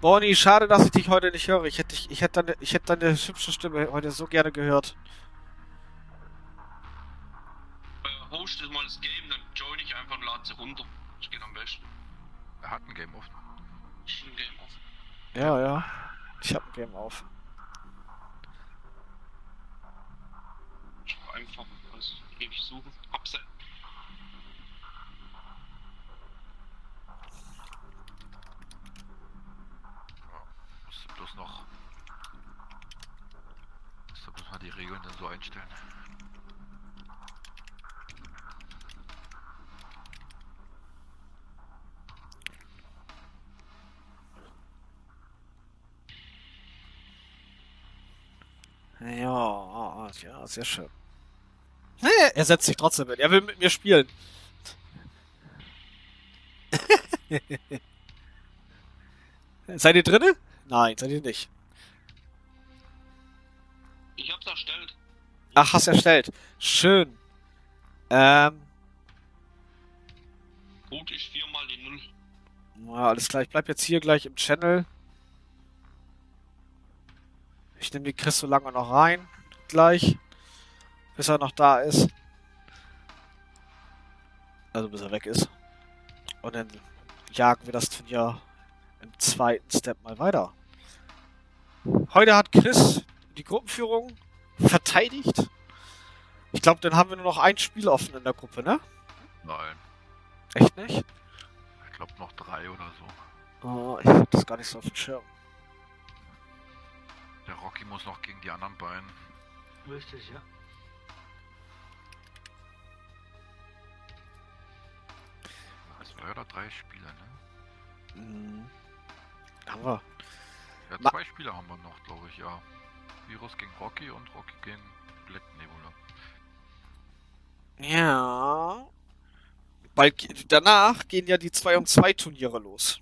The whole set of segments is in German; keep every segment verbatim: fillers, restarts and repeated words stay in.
Bonnie, schade, dass ich dich heute nicht höre. Ich hätte dich, ich hätte deine, ich hätte deine hübsche Stimme heute so gerne gehört. Äh, hostet mal das Game, dann join ich einfach und lade sie runter. Das geht am besten. Er hat ein Game offen. Ich hab ein Game offen. Ja, ja. Ich hab ein Game auf. Ich hab einfach was ewig suchen. Upset. Bloß noch. So muss man die Regeln dann so einstellen. Ja, ja, sehr schön. Nee, er setzt sich trotzdem mit. Er will mit mir spielen. Seid ihr drinnen? Nein, seid ihr nicht. Ich hab's erstellt. Ach, hast erstellt. Schön. Ähm. Gut, ich viermal die Null. Na, alles klar, ich bleib jetzt hier gleich im Channel. Ich nehme den Chris so lange noch rein. Gleich. Bis er noch da ist. Also bis er weg ist. Und dann jagen wir das Turnier im zweiten Step mal weiter. Heute hat Chris die Gruppenführung verteidigt. Ich glaube, dann haben wir nur noch ein Spiel offen in der Gruppe, ne? Nein. Echt nicht? Ich glaube noch drei oder so. Oh, ich hab das gar nicht so auf dem Schirm. Der Rocky muss noch gegen die anderen beiden. Richtig, ja. Zwei oder drei Spieler, ne? Mhm. Haben wir. Ja, zwei Ma Spieler haben wir noch, glaube ich, ja. Virus gegen Rocky und Rocky gegen Black Nebula. Ja. Bald, danach gehen ja die zwei und zwei Turniere los.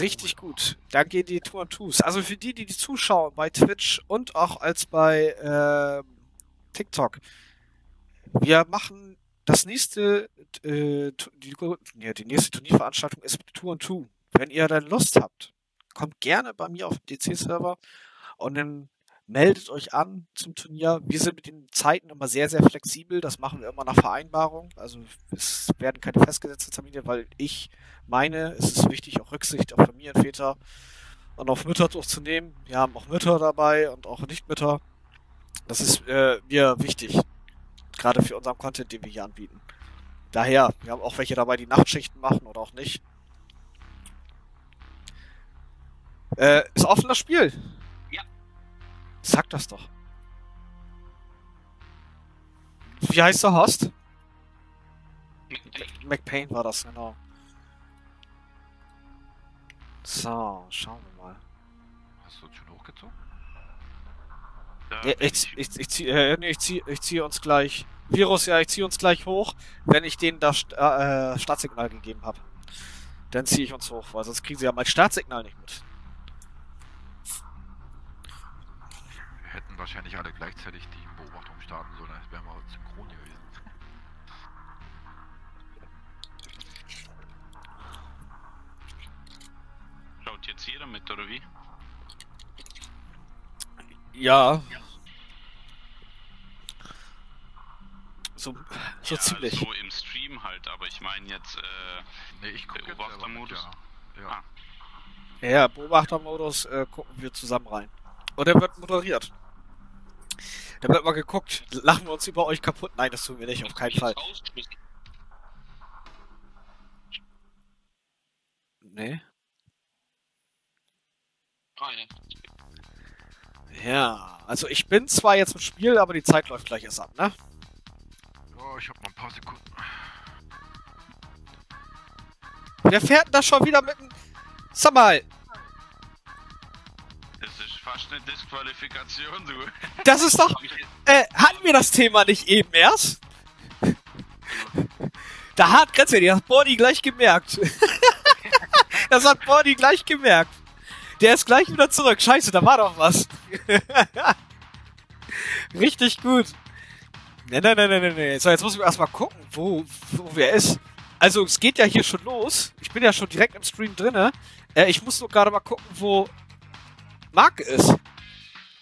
Richtig gut. Dann gehen die Tour und Twos. Also für die, die, die zuschauen bei Twitch und auch als bei äh, TikTok. Wir machen das nächste, äh, die, ja, die nächste Turnierveranstaltung ist Tour und Two. Wenn ihr dann Lust habt, kommt gerne bei mir auf den D C-Server und dann meldet euch an zum Turnier. Wir sind mit den Zeiten immer sehr, sehr flexibel. Das machen wir immer nach Vereinbarung. Also es werden keine festgesetzten Termine, weil ich meine, es ist wichtig, auch Rücksicht auf Familienväter und auf Mütter durchzunehmen. Wir haben auch Mütter dabei und auch Nichtmütter. Das ist äh, mir wichtig, gerade für unseren Content, den wir hier anbieten. Daher, wir haben auch welche dabei, die Nachtschichten machen oder auch nicht. Äh, ist offen das Spiel. Sag das doch. Wie heißt der Host? McPain. McPain war das, genau. So, schauen wir mal. Hast du das schon hochgezogen? Ja, ich, ich, ich, ich, zieh, äh, nee, ich, zieh, ich zieh uns gleich. Virus, ja, ich zieh uns gleich hoch, wenn ich denen das äh, Startsignal gegeben habe. Dann zieh ich uns hoch, weil sonst kriegen sie ja mein Startsignal nicht mit. Hätten wahrscheinlich alle gleichzeitig die Beobachtung starten sollen, als wären wir synchron gewesen. Schaut jetzt jeder mit, oder wie? Ja. ja. So, so ja, ziemlich. So im Stream halt, aber ich meine jetzt äh, nee, ich guck Beobachtermodus. Ja, ja. Ah. ja Beobachtermodus äh, gucken wir zusammen rein. Und er wird moderiert. Da wird mal geguckt. Lachen wir uns über euch kaputt? Nein, das tun wir nicht, auf keinen Fall. Nee. Ja, also ich bin zwar jetzt im Spiel, aber die Zeit läuft gleich erst ab, ne? Oh, ich hab noch ein paar Sekunden. Wer fährt denn da schon wieder mit dem... Sag mal! Fast eine Disqualifikation, du. Das ist doch... Äh, hatten wir das Thema nicht eben erst? Da hat Grenze, die hat Bonnie gleich gemerkt. Das hat Bonnie gleich gemerkt. Der ist gleich wieder zurück. Scheiße, da war doch was. Richtig gut. Nein, nein, nein, nein, nein. So, jetzt muss ich erstmal gucken, wo, wo wer ist. Also es geht ja hier schon los. Ich bin ja schon direkt im Stream drinne. Äh, ich muss nur gerade mal gucken, wo Marc ist,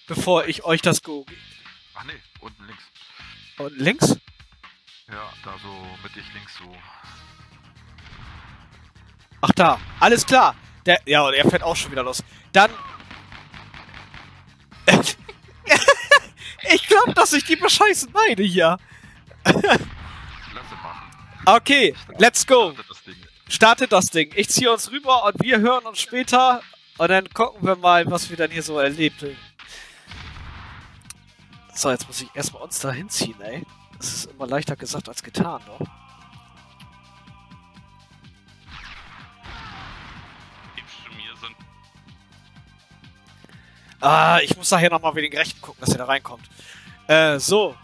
bevor ich euch das go. Ach ne, unten links. Unten links? Ja, da so mit dich links so. Ach da, alles klar. Der, ja, und er fährt auch schon wieder los. Dann. Ich glaube, dass ich die bescheißen meine hier. Okay, let's go. Startet das Ding. Ich ziehe uns rüber und wir hören uns später. Und dann gucken wir mal, was wir dann hier so erlebt haben. So, jetzt muss ich erstmal uns da hinziehen, ey. Das ist immer leichter gesagt als getan, doch. Ah, ich muss nachher nochmal wegen Rechten gucken, dass er da reinkommt. Äh, so.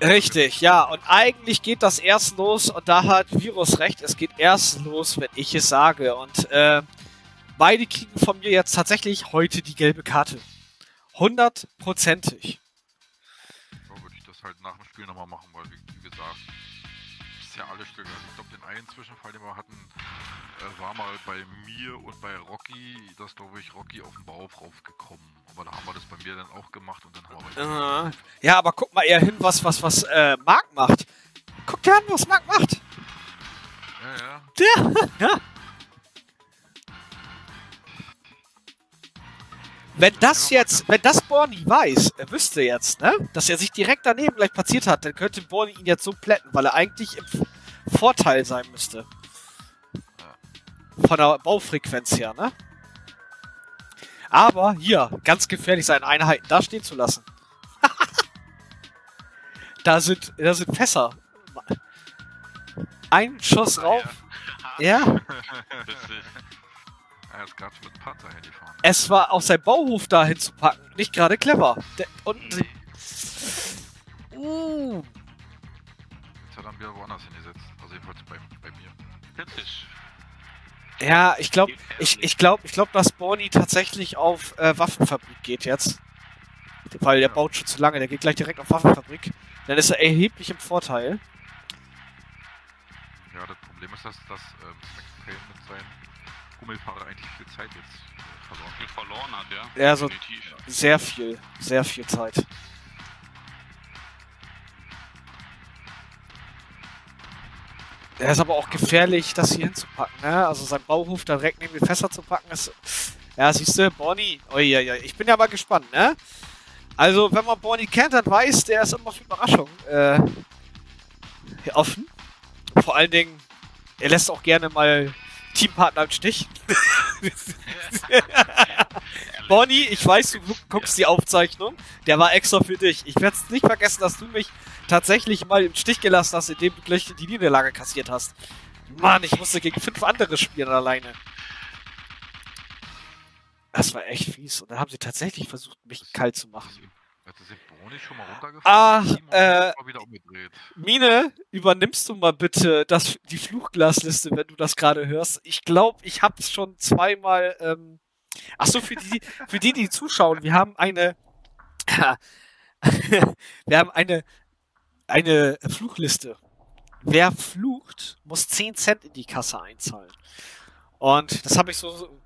Ja, richtig, ja. Und eigentlich geht das erst los, und da hat Virus recht, es geht erst los, wenn ich es sage. Und äh, beide kriegen von mir jetzt tatsächlich heute die gelbe Karte. Hundertprozentig. Ja, würde ich das halt nach dem Spiel nochmal machen, weil, wie gesagt, ist ja alles gegangen. Ich glaube, den einen Zwischenfall, den wir hatten, war mal bei mir und bei Rocky, dass, glaube ich, Rocky auf den Bauch raufgekommen. Aber da haben wir das bei mir dann auch gemacht und dann haben wir... Ja, aber guck mal eher hin, was, was, was äh, Marc macht. Guck dir an, was Marc macht. Ja, ja. Ja, ja. Wenn das jetzt, wenn das Bonnie weiß, er wüsste jetzt, ne, dass er sich direkt daneben gleich platziert hat, dann könnte Bonnie ihn jetzt so plätten, weil er eigentlich im Vorteil sein müsste. Von der Baufrequenz her, ne? Aber hier, ganz gefährlich, seine Einheiten da stehen zu lassen. da, sind, da sind Fässer. Ein Schuss rauf. Ja. ja. Es war auf seinen Bauhof da hinzupacken. Nicht gerade clever. De und nee. uh. Jetzt hat er wieder woanders hingesetzt. Also jedenfalls bei, bei mir. Kritisch. Ja, ich glaube, ich, ich glaube, ich glaube, dass Bonnie tatsächlich auf äh, Waffenfabrik geht jetzt. Weil der baut schon zu lange, der geht gleich direkt auf Waffenfabrik. Dann ist er erheblich im Vorteil. Ja, das Problem ist, dass, dass ähm, McPain mit seinem Hummelfahrer eigentlich viel Zeit jetzt verloren, viel verloren hat, ja. Ja, so definitiv. Sehr viel, sehr viel Zeit. Er ist aber auch gefährlich, das hier hinzupacken, ne? Also sein Bauhof da direkt neben die Fässer zu packen, ist... Ja, siehst du, Bonnie... Oh, ja, ja. Ich bin ja mal gespannt, ne? Also, wenn man Bonnie kennt, dann weiß, der ist immer für Überraschung äh, offen. Vor allen Dingen, er lässt auch gerne mal Teampartner im Stich. Bonnie, ich weiß, du guckst die Aufzeichnung. Der war extra für dich. Ich werde es nicht vergessen, dass du mich tatsächlich mal im Stich gelassen hast, indem du gleich die Niederlage kassiert hast. Mann, ich musste gegen fünf andere spielen alleine. Das war echt fies. Und dann haben sie tatsächlich versucht, mich kalt zu machen. Ach, äh, Mine, übernimmst du mal bitte das, die Fluchglasliste, wenn du das gerade hörst. Ich glaube, ich habe es schon zweimal... Ähm, Ach so, für die, für die, die zuschauen, wir haben eine, wir haben eine, eine Fluchliste. Wer flucht, muss zehn Cent in die Kasse einzahlen. Und das habe ich so,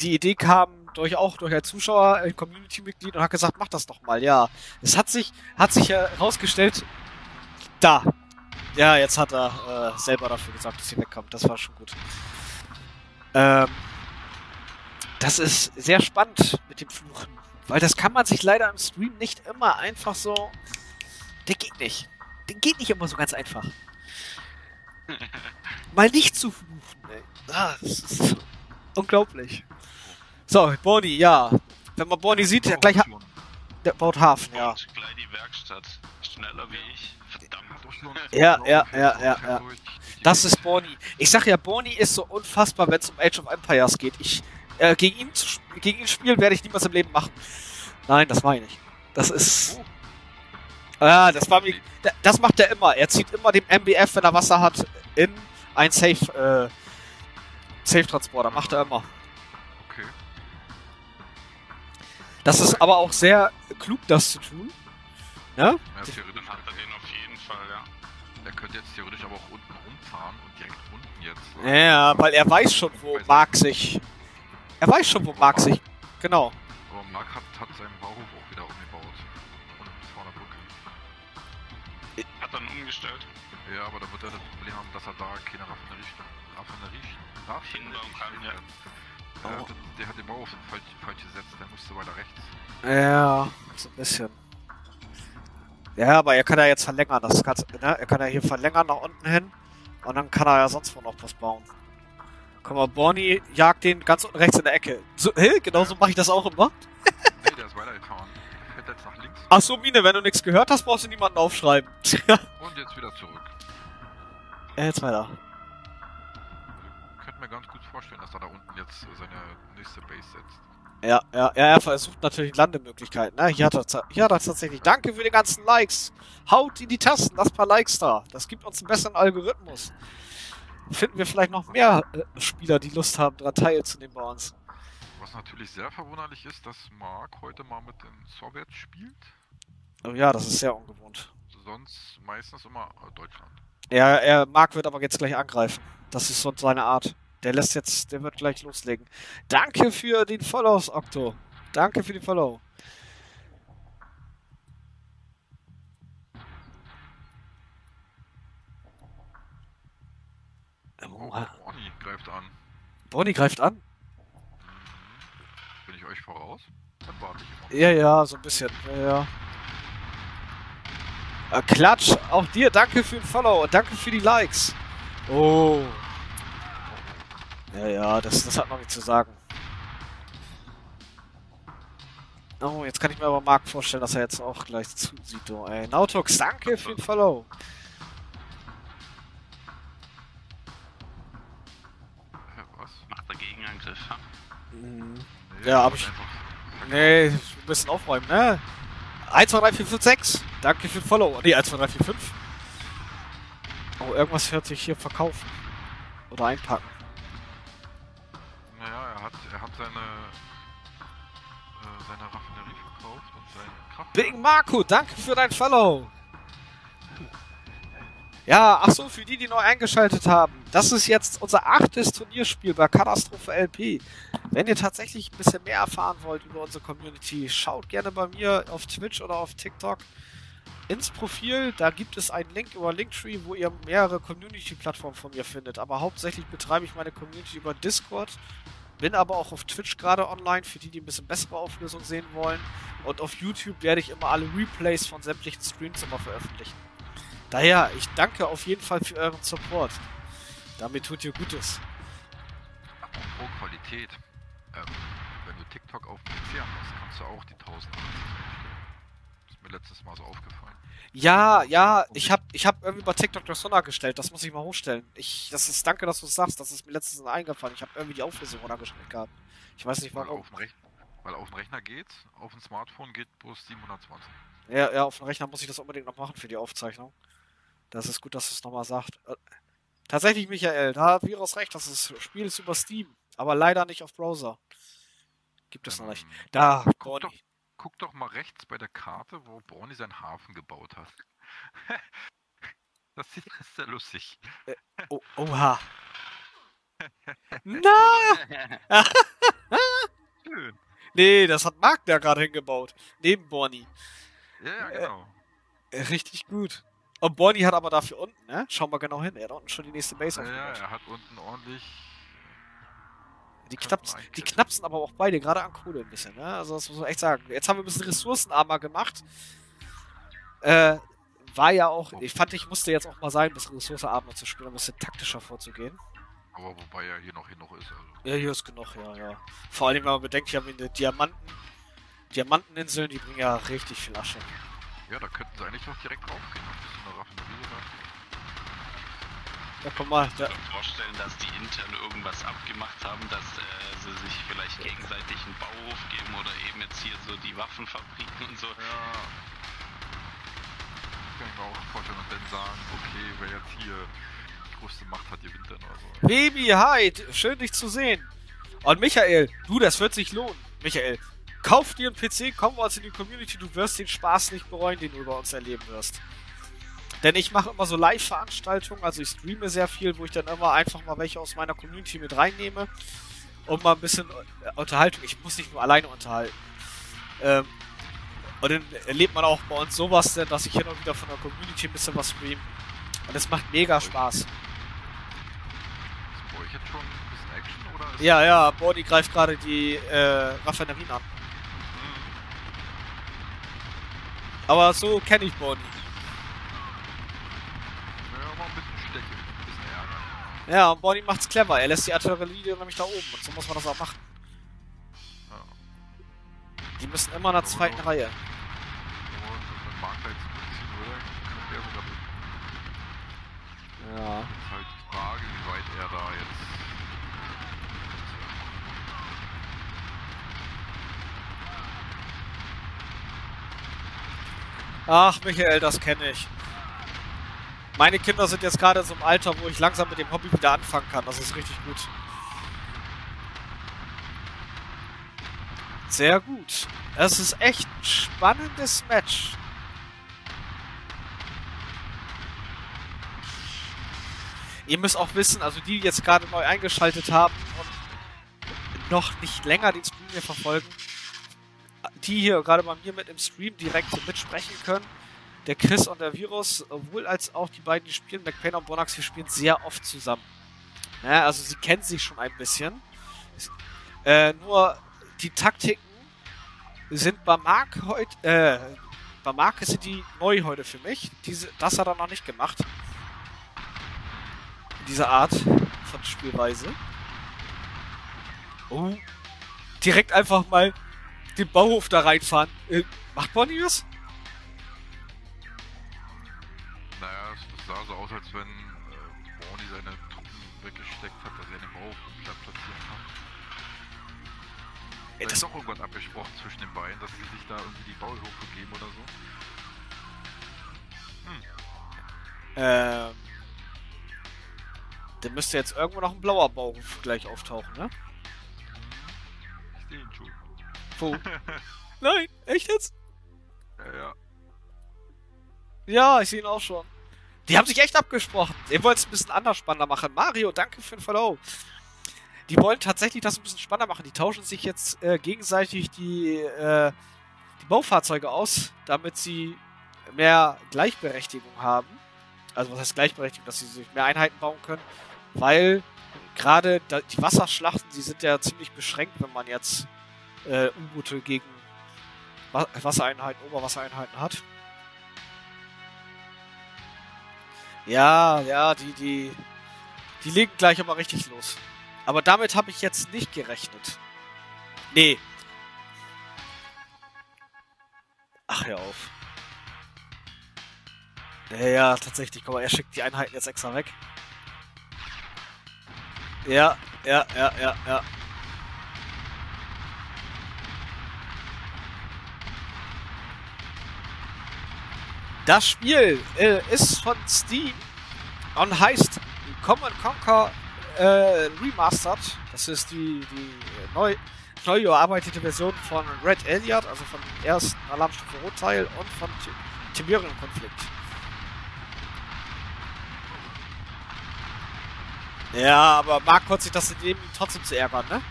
die Idee kam durch auch durch ein Zuschauer, ein Community-Mitglied und hat gesagt, mach das doch mal, ja. Es hat sich, hat sich herausgestellt, da. Ja, jetzt hat er äh, selber dafür gesagt, dass sie wegkommt. Das war schon gut. Ähm. Das ist sehr spannend mit dem Fluchen, weil das kann man sich leider im Stream nicht immer einfach so... Der geht nicht. Der geht nicht immer so ganz einfach. Mal nicht zu fluchen, ey. Ah, das ist unglaublich. So, Bonnie, ja. Wenn man Bonnie sieht, der gleich... Der baut Hafen, ja. Gleich die Werkstatt. Schneller wie ich. Verdammt. Ja, ja, ja, ja, ja. Das ist Bonnie. Ich sag ja, Bonnie ist so unfassbar, wenn es um Age of Empires geht. Ich... Äh, gegen, ihn zu, gegen ihn spielen werde ich niemals im Leben machen. Nein, das meine ich nicht. Das ist... Ja, das war mir... Das macht er immer. Er zieht immer dem M B F, wenn er Wasser hat, in ein Safe... Äh, Safe-Transporter. Macht er immer. Okay. Das ist aber auch sehr klug, das zu tun. Ne? Ja, theoretisch hat er den auf jeden Fall, ja. Der könnte jetzt theoretisch aber auch unten rumfahren und direkt unten jetzt. Ja, weil er weiß schon, wo Mark sich... Er weiß schon, wo Mark sich... Genau. Aber Mark hat, hat seinen Bauhof auch wieder umgebaut. Und vor der Brücke. Hat dann umgestellt. Ja, aber da wird er das Problem haben, dass er da keine Raffinerie... Raffinerie... Raffinerie... hinbauen kann, ja. Der, oh. der hat den Bauhof falsch, falsch gesetzt, der musste weiter rechts. Ja, so ein bisschen. Ja, aber er kann ja jetzt verlängern, das Ganze, ne? Er kann ja hier verlängern nach unten hin und dann kann er ja sonst wo noch was bauen. Guck mal, Bonnie jagt den ganz unten rechts in der Ecke. So, hey, genau so mache ich das auch immer. Nee, der ist weitergefahren. Der fährt jetzt nach links. Achso, Mine, wenn du nichts gehört hast, brauchst du niemanden aufschreiben. Und jetzt wieder zurück. Ja, jetzt weiter. Ich könnte mir ganz gut vorstellen, dass er da unten jetzt seine nächste Base setzt. Ja, ja, ja, er versucht natürlich Landemöglichkeiten, ne? Hier hat er, hier hat er tatsächlich. Danke für die ganzen Likes. Haut in die Tasten, lasst ein paar Likes da. Das gibt uns einen besseren Algorithmus. Finden wir vielleicht noch mehr äh, Spieler, die Lust haben, daran teilzunehmen bei uns. Was natürlich sehr verwunderlich ist, dass Mark heute mal mit den Sowjets spielt. Oh ja, das ist sehr ungewohnt. Sonst meistens immer Deutschland. Ja, er, Mark wird aber jetzt gleich angreifen. Das ist so seine Art. Der lässt jetzt, der wird gleich loslegen. Danke für den Follows, Okto. Danke für den Follow. Oh, Bonnie greift an. Bonnie greift an? Bin ich euch voraus? Dann warte ich immer. Ja, ja, so ein bisschen. Ja, ja. Klatsch, auch dir. Danke für den Follow und danke für die Likes. Oh. Ja, ja, das, das hat noch nichts zu sagen. Oh, jetzt kann ich mir aber Mark vorstellen, dass er jetzt auch gleich zusieht. Oh, ey. Nautox, danke für den Follow. Ja, was? Macht er Gegenangriff? Mhm. Nee, ja, aber ich... Nee, ein bisschen aufräumen, ne? eins, zwei, drei, vier, fünf, sechs. Danke für den Follow. Nee, eins, zwei, drei, vier, fünf. Oh, irgendwas hört sich hier verkaufen. Oder einpacken. Naja, er hat, er hat seine, äh, seine Raffinerie verkauft und seine Kraft... Big Marco, danke für dein Follow! Ja, achso, für die, die neu eingeschaltet haben. Das ist jetzt unser achtes Turnierspiel bei CatactrofeLP. Wenn ihr tatsächlich ein bisschen mehr erfahren wollt über unsere Community, schaut gerne bei mir auf Twitch oder auf TikTok ins Profil. Da gibt es einen Link über Linktree, wo ihr mehrere Community-Plattformen von mir findet. Aber hauptsächlich betreibe ich meine Community über Discord. Bin aber auch auf Twitch gerade online, für die, die ein bisschen bessere Auflösung sehen wollen. Und auf YouTube werde ich immer alle Replays von sämtlichen Streams immer veröffentlichen. Daher, ich danke auf jeden Fall für euren Support. Damit tut ihr Gutes. Apropos Qualität. Ähm, wenn du TikTok auf P C hast, kannst du auch die tausend achtzig Das ist mir letztes Mal so aufgefallen. Ja, ja, ich habe ich hab irgendwie bei TikTok das runtergestellt. Das muss ich mal hochstellen. Ich, das ist, danke, dass du es sagst. Das ist mir letztens Mal eingefallen. Ich habe irgendwie die Auflösung runtergestellt gehabt. Ich weiß nicht, warum. Weil auf dem Rechner, weil auf dem Rechner geht's, auf dem Smartphone geht bloß siebenhundertzwanzig. Ja, ja, auf dem Rechner muss ich das unbedingt noch machen für die Aufzeichnung. Das ist gut, dass du es nochmal sagst. Tatsächlich, Michael, da hat Virus recht. Das ist, Spiel ist über Steam, aber leider nicht auf Browser. Gibt es ähm, noch nicht. Da, Bonnie. Guck doch mal rechts bei der Karte, wo Bonnie seinen Hafen gebaut hat. Das sieht sehr lustig. Äh, oh, oha. Na! Schön. Nee, das hat Mark da gerade hingebaut. Neben Bonnie. Ja, genau. Äh, richtig gut. Und Bonnie hat aber dafür unten, ne? Schau mal genau hin. Er hat unten schon die nächste Base aufgebaut. Ja, er hat unten ordentlich... Die, knapps, die knapsen aber auch beide, gerade an Kohle ein bisschen, ne? Also das muss man echt sagen. Jetzt haben wir ein bisschen ressourcenarmer gemacht. Äh, war ja auch... Ich fand, ich musste jetzt auch mal sein, ein bisschen ressourcenarmer zu spielen, ein bisschen taktischer vorzugehen. Aber wobei ja hier noch genug ist. Also. Ja, hier ist genug, ja, ja. Vor allem, wenn man bedenkt, hier haben wir eine Diamanten... Diamanteninseln, die bringen ja richtig viel Asche. Ja, da könnten sie eigentlich noch direkt draufgehen. Ja, komm mal. Ich kann mir vorstellen, dass die intern irgendwas abgemacht haben, dass äh, sie sich vielleicht gegenseitig einen Bauhof geben oder eben jetzt hier so die Waffenfabriken und so. Ja. Ich kann mir auch vorstellen und dann sagen, okay, wer jetzt hier die größte Macht hat, die gewinnt dann oder so. Baby, hi, schön dich zu sehen. Und Michael, du, das wird sich lohnen. Michael, kauf dir einen P C, komm bei uns in die Community, du wirst den Spaß nicht bereuen, den du bei uns erleben wirst. Denn ich mache immer so Live-Veranstaltungen, also ich streame sehr viel, wo ich dann immer einfach mal welche aus meiner Community mit reinnehme. Und mal ein bisschen Unterhaltung. Ich muss nicht nur alleine unterhalten. Ähm, und dann erlebt man auch bei uns sowas, dass ich hier noch wieder von der Community ein bisschen was streame. Und es macht mega Spaß. Boah, ich hab schon ein bisschen Action, oder? Ja, ja, Bonnie greift gerade die äh, Raffinerien an. Mhm. Aber so kenne ich Bonnie. Ja, und Bonnie macht's clever. Er lässt die Artillerie nämlich da oben. Und so muss man das auch machen. Ja. Die müssen immer in der zweiten Reihe. Ja, das ist halt die Frage, wie weit er da jetzt... Ach, Michael, das kenne ich. Meine Kinder sind jetzt gerade in so einem Alter, wo ich langsam mit dem Hobby wieder anfangen kann. Das ist richtig gut. Sehr gut. Es ist echt ein spannendes Match. Ihr müsst auch wissen, also die, die jetzt gerade neu eingeschaltet haben und noch nicht länger den Stream hier verfolgen, die hier gerade bei mir mit im Stream direkt mitsprechen können, der Chris und der Virus, sowohl als auch die beiden, die spielen, McPain und Bornax, wir spielen sehr oft zusammen. Ja, also sie kennen sich schon ein bisschen. Äh, nur die Taktiken sind bei Mark heute, äh, bei Mark sind die neu heute für mich. Diese, das hat er noch nicht gemacht. Diese Art von Spielweise. Oh. Direkt einfach mal den Bauhof da reinfahren. Äh, macht Bonnie das? Es sah so aus, als wenn äh, Bonnie seine Truppen weggesteckt hat, dass er den Bauhof platt platzieren kann. Ey, das ist doch irgendwann abgesprochen zwischen den beiden, dass sie sich da irgendwie die Bauhöfe geben oder so. Hm. Ähm. Dann müsste jetzt irgendwo noch ein blauer Bauhof gleich auftauchen, ne? Ich sehe ihn schon. Wo? Nein, echt jetzt? Ja, ja. Ja, ich sehe ihn auch schon. Die haben sich echt abgesprochen. Ihr wollt es ein bisschen anders spannender machen. Mario, danke für den Follow. Die wollen tatsächlich das ein bisschen spannender machen. Die tauschen sich jetzt äh, gegenseitig die, äh, die Baufahrzeuge aus, damit sie mehr Gleichberechtigung haben. Also was heißt Gleichberechtigung? Dass sie sich mehr Einheiten bauen können. Weil gerade die Wasserschlachten, die sind ja ziemlich beschränkt, wenn man jetzt äh, U-Boote gegen Wassereinheiten, Oberwassereinheiten hat. Ja, ja, die, die, die legen gleich aber richtig los. Aber damit habe ich jetzt nicht gerechnet. Nee. Ach, hör auf. Ja, ja, tatsächlich. Guck mal, er schickt die Einheiten jetzt extra weg. Ja, ja, ja, ja, ja. Das Spiel äh, ist von Steam und heißt Command Conquer äh, Remastered. Das ist die, die neu, neu überarbeitete Version von Red Alert, also von dem ersten Alarmstufe Rot-Teil und von Tiberium-Konflikt. Ja, aber Marc konnte sich das in dem trotzdem zu ärgern, ne?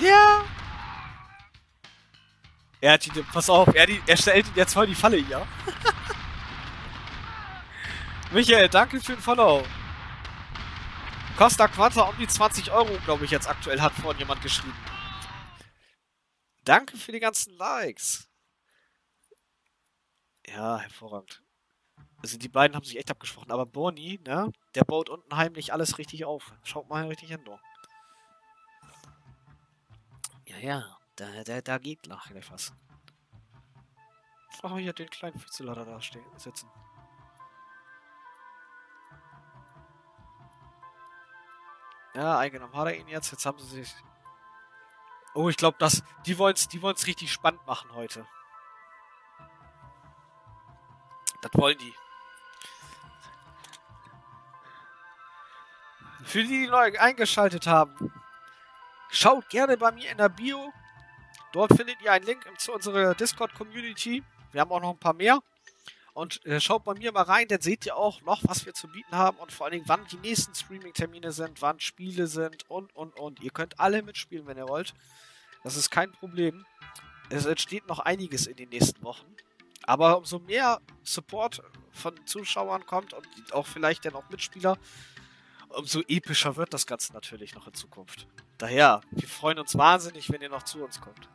Ja! Er hat die, pass auf, er, die, er stellt jetzt voll die Falle hier. Michael, danke für den Follow. Costa Quanta um die zwanzig Euro, glaube ich, jetzt aktuell hat vorhin jemand geschrieben. Danke für die ganzen Likes. Ja, hervorragend. Also die beiden haben sich echt abgesprochen, aber Bonnie, ne, der baut unten heimlich alles richtig auf. Schaut mal richtig hin, doch. Ja, ja. Da, da, da geht noch gleich was. Jetzt machen wir hier den kleinen Fitzellader da stehen, sitzen. Ja, eingenommen hat er ihn jetzt. Jetzt haben sie sich... Oh, ich glaube, das... Die wollen es die wollen's richtig spannend machen heute. Das wollen die. Für die, die neu eingeschaltet haben, schaut gerne bei mir in der Bio. Dort findet ihr einen Link zu unserer Discord-Community. Wir haben auch noch ein paar mehr. Und äh, schaut bei mir mal rein, dann seht ihr auch noch, was wir zu bieten haben und vor allen Dingen, wann die nächsten Streaming-Termine sind, wann Spiele sind und, und, und. Ihr könnt alle mitspielen, wenn ihr wollt. Das ist kein Problem. Es entsteht noch einiges in den nächsten Wochen. Aber umso mehr Support von Zuschauern kommt und auch vielleicht dann auch Mitspieler, umso epischer wird das Ganze natürlich noch in Zukunft. Daher, wir freuen uns wahnsinnig, wenn ihr noch zu uns kommt.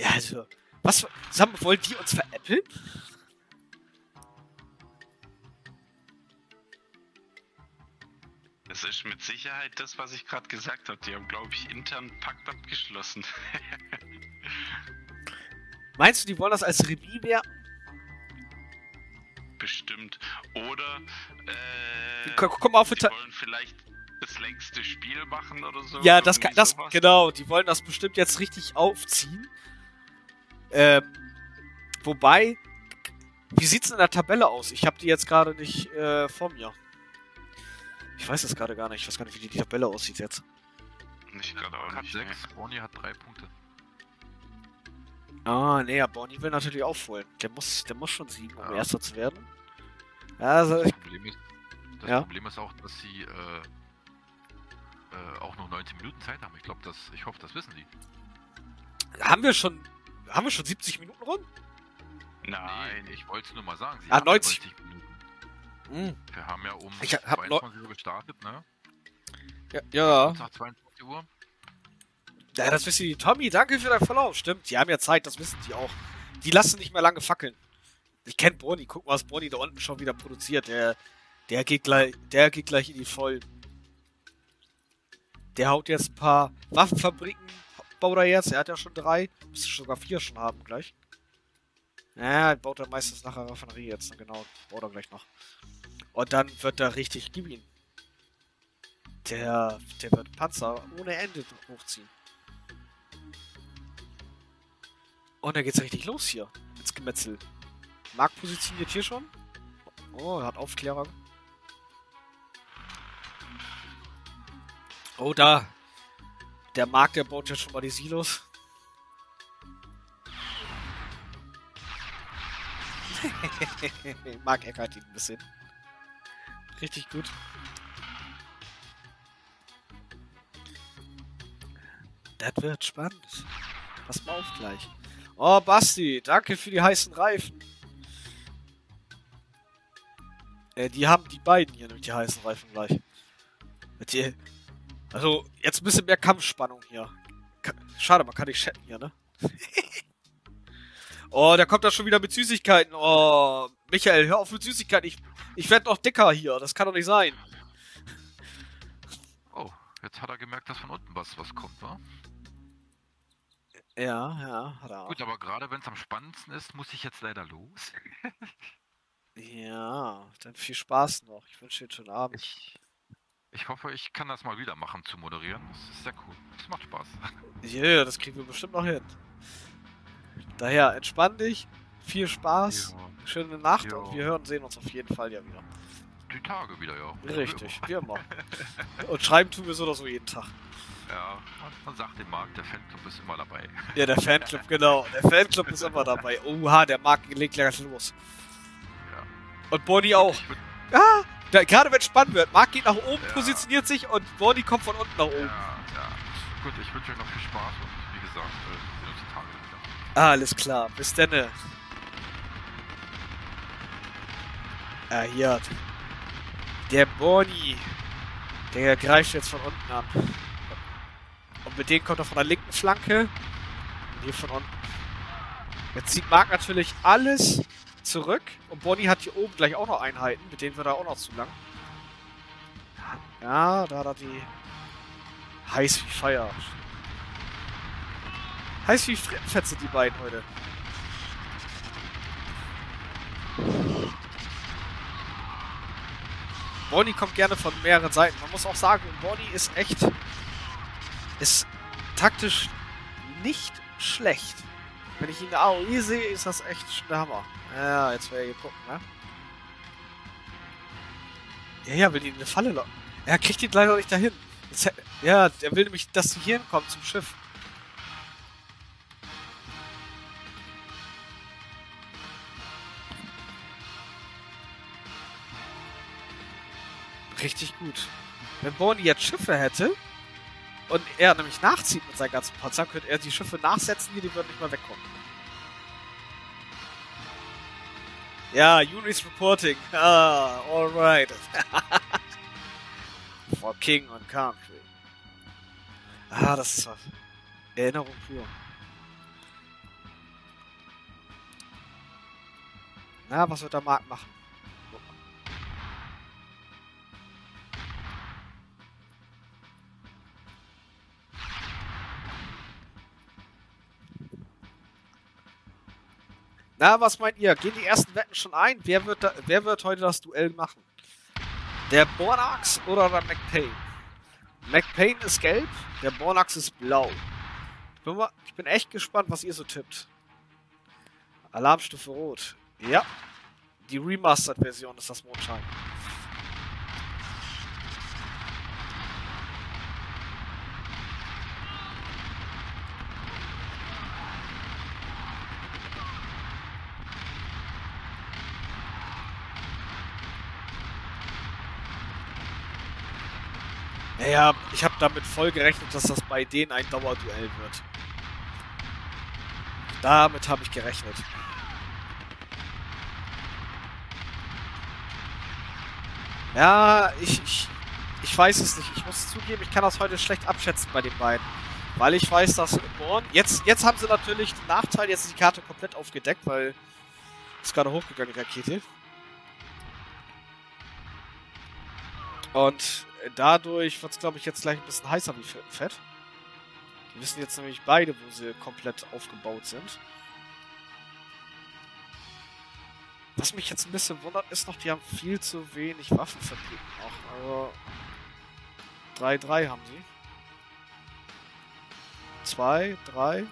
Ja, also... Was? Sam, wollt ihr uns veräppeln? Das ist mit Sicherheit das, was ich gerade gesagt habe. Die haben, glaube ich, intern einen Pakt abgeschlossen. Meinst du, die wollen das als Remis werten? Bestimmt. Oder, äh... Guck mal auf, die wollen vielleicht... das längste Spiel machen oder so. Ja, das kann... das, genau, die wollen das bestimmt jetzt richtig aufziehen. Ähm, wobei, wie sieht's denn in der Tabelle aus? Ich habe die jetzt gerade nicht äh, vor mir. Ich weiß das gerade gar nicht. Ich weiß gar nicht, wie die Tabelle aussieht jetzt. Ich gerade auch nicht. sechs. Bonnie hat drei Punkte. Ah, nee, ja, Bonnie will natürlich aufholen. Der muss, der muss schon sieben, um ja. Erster zu werden. Also, das Problem ist, das ja. Problem ist auch, dass sie äh, äh, auch noch neunzehn Minuten Zeit haben. Ich glaube, das, ich hoffe, das wissen die. Haben wir schon... Haben wir schon siebzig Minuten rum? Nein, nee, ich wollte es nur mal sagen. Sie ah, haben neunzig Minuten. Mhm. Wir haben ja um zweiundzwanzig Uhr gestartet, ne? Ja. ja. Nach zweiundzwanzig Uhr. Ja, das wissen die. Tommy, danke für deinen Verlauf. Stimmt, die haben ja Zeit, das wissen die auch. Die lassen nicht mehr lange fackeln. Ich kenne Bonnie. Guck mal, was Bonnie da unten schon wieder produziert. Der, der, geht gleich, der geht gleich in die Vollen. Der haut jetzt ein paar Waffenfabriken. Baut er jetzt, er hat ja schon drei, müsste sogar vier schon haben gleich. Ja, baut er meistens nachher Raffinerie jetzt, genau, baut er gleich noch. Und dann wird er richtig, gib ihn. Der, der wird Panzer ohne Ende hochziehen. Und dann geht's richtig los hier, ins Gemetzel. Mark positioniert hier schon. Oh, er hat Aufklärer. Oh, da. Der Markt, der baut jetzt schon mal die Silos. Mark eckert ihn ein bisschen. Richtig gut. Das wird spannend. Pass mal auf gleich. Oh, Basti, danke für die heißen Reifen. Äh, die haben die beiden hier nämlich die heißen Reifen gleich. Mit dir. Also, jetzt ein bisschen mehr Kampfspannung hier. Schade, man kann nicht chatten hier, ne? Oh, da kommt er schon wieder mit Süßigkeiten. Oh, Michael, hör auf mit Süßigkeiten. Ich, ich werde noch dicker hier. Das kann doch nicht sein. Oh, jetzt hat er gemerkt, dass von unten was, was kommt, wa? Ja, ja, hat er auch. Gut, aber gerade wenn es am spannendsten ist, muss ich jetzt leider los. Ja, dann viel Spaß noch. Ich wünsche dir einen schönen Abend. Ich... Ich hoffe, ich kann das mal wieder machen, zu moderieren. Das ist sehr cool. Das macht Spaß. Ja, yeah, das kriegen wir bestimmt noch hin. Daher, entspann dich. Viel Spaß. Ja. Schöne Nacht. Ja. Und wir hören, sehen uns auf jeden Fall ja wieder. Die Tage wieder, ja. Richtig, wie immer. Und schreiben tun wir so oder so jeden Tag. Ja, man sagt dem Marc, der Fanclub ist immer dabei. Ja, der Fanclub, genau. Der Fanclub ist immer dabei. Oha, der Marc legt gleich los. Ja. Und Bonnie auch. Ja! Da, gerade wenn es spannend wird, Marc geht nach oben, ja. Positioniert sich und Bonnie kommt von unten nach oben. Ja, ja. Gut, ich wünsche euch noch viel Spaß und wie gesagt, wir sehen uns die Tage wieder. Ah, alles klar, bis denne. Ah, hier. Der Bonnie, der greift jetzt von unten an. Und mit denen kommt er von der linken Flanke. Und hier von unten. Jetzt zieht Marc natürlich alles zurück und Bonnie hat hier oben gleich auch noch Einheiten, mit denen wird er auch noch zu lang. Ja, da hat er die heiß wie Feier. Heiß wie Fetze die beiden heute. Bonnie kommt gerne von mehreren Seiten. Man muss auch sagen, Bonnie ist echt ist taktisch nicht schlecht. Wenn ich ihn in der A O E sehe, ist das echt der Hammer. Ja, jetzt wäre er geguckt, ne? Ja, ja, will ihn in eine Falle locken. Er kriegt ihn leider nicht dahin. Jetzt, ja, er will nämlich, dass sie hier hinkommen zum Schiff. richtig gut. Wenn Bonnie jetzt Schiffe hätte und er nämlich nachzieht mit seinen ganzen Panzern, könnte er die Schiffe nachsetzen, die, die würden nicht mehr wegkommen. Ja, Yuri's Reporting. Ah, alright. For King und Country. Ah, das ist was. Erinnerung pur. Na, was wird der Markt machen? Guck mal. Na, was meint ihr? Gehen die ersten Wetten schon ein? Wer wird, da, wer wird heute das Duell machen? Der Bornax oder der McPain? McPain ist gelb, der Bornax ist blau. Ich bin, mal, ich bin echt gespannt, was ihr so tippt. Alarmstufe Rot. Ja, die Remastered-Version ist das Mondschein. Naja, ich habe damit voll gerechnet, dass das bei denen ein Dauerduell wird. Damit habe ich gerechnet. Ja, ich, ich, ich weiß es nicht. Ich muss zugeben, ich kann das heute schlecht abschätzen bei den beiden. Weil ich weiß, dass Born... Jetzt, jetzt haben sie natürlich den Nachteil, jetzt ist die Karte komplett aufgedeckt, weil es gerade hochgegangen, die Rakete. Und dadurch wird es, glaube ich, jetzt gleich ein bisschen heißer wie fett. Die wissen jetzt nämlich beide, wo sie komplett aufgebaut sind. Was mich jetzt ein bisschen wundert, ist noch, die haben viel zu wenig Waffen vergeben. Also drei drei haben sie. zwei, drei. Ja.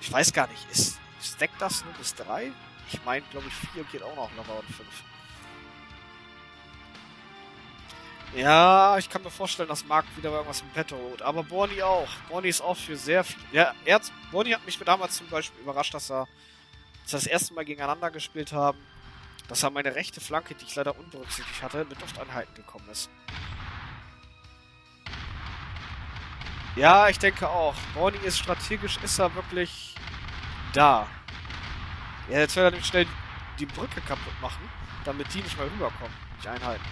Ich weiß gar nicht, ist stackt das nur bis drei? Ich meine, glaube ich, vier geht auch noch, aber fünf. Ja, ich kann mir vorstellen, dass Mark wieder irgendwas im Petto holt. Aber Bonnie auch. Bonnie ist auch für sehr viel... Ja, er hat, Bonnie hat mich damals zum Beispiel überrascht, dass er dass wir das erste Mal gegeneinander gespielt haben, dass er meine rechte Flanke, die ich leider unberücksichtigt hatte, mit Lufteinheiten gekommen ist. Ja, ich denke auch. Bonnie ist strategisch, ist er wirklich da. Ja, jetzt will er nämlich schnell die Brücke kaputt machen, damit die nicht mehr rüberkommen, die Einheiten.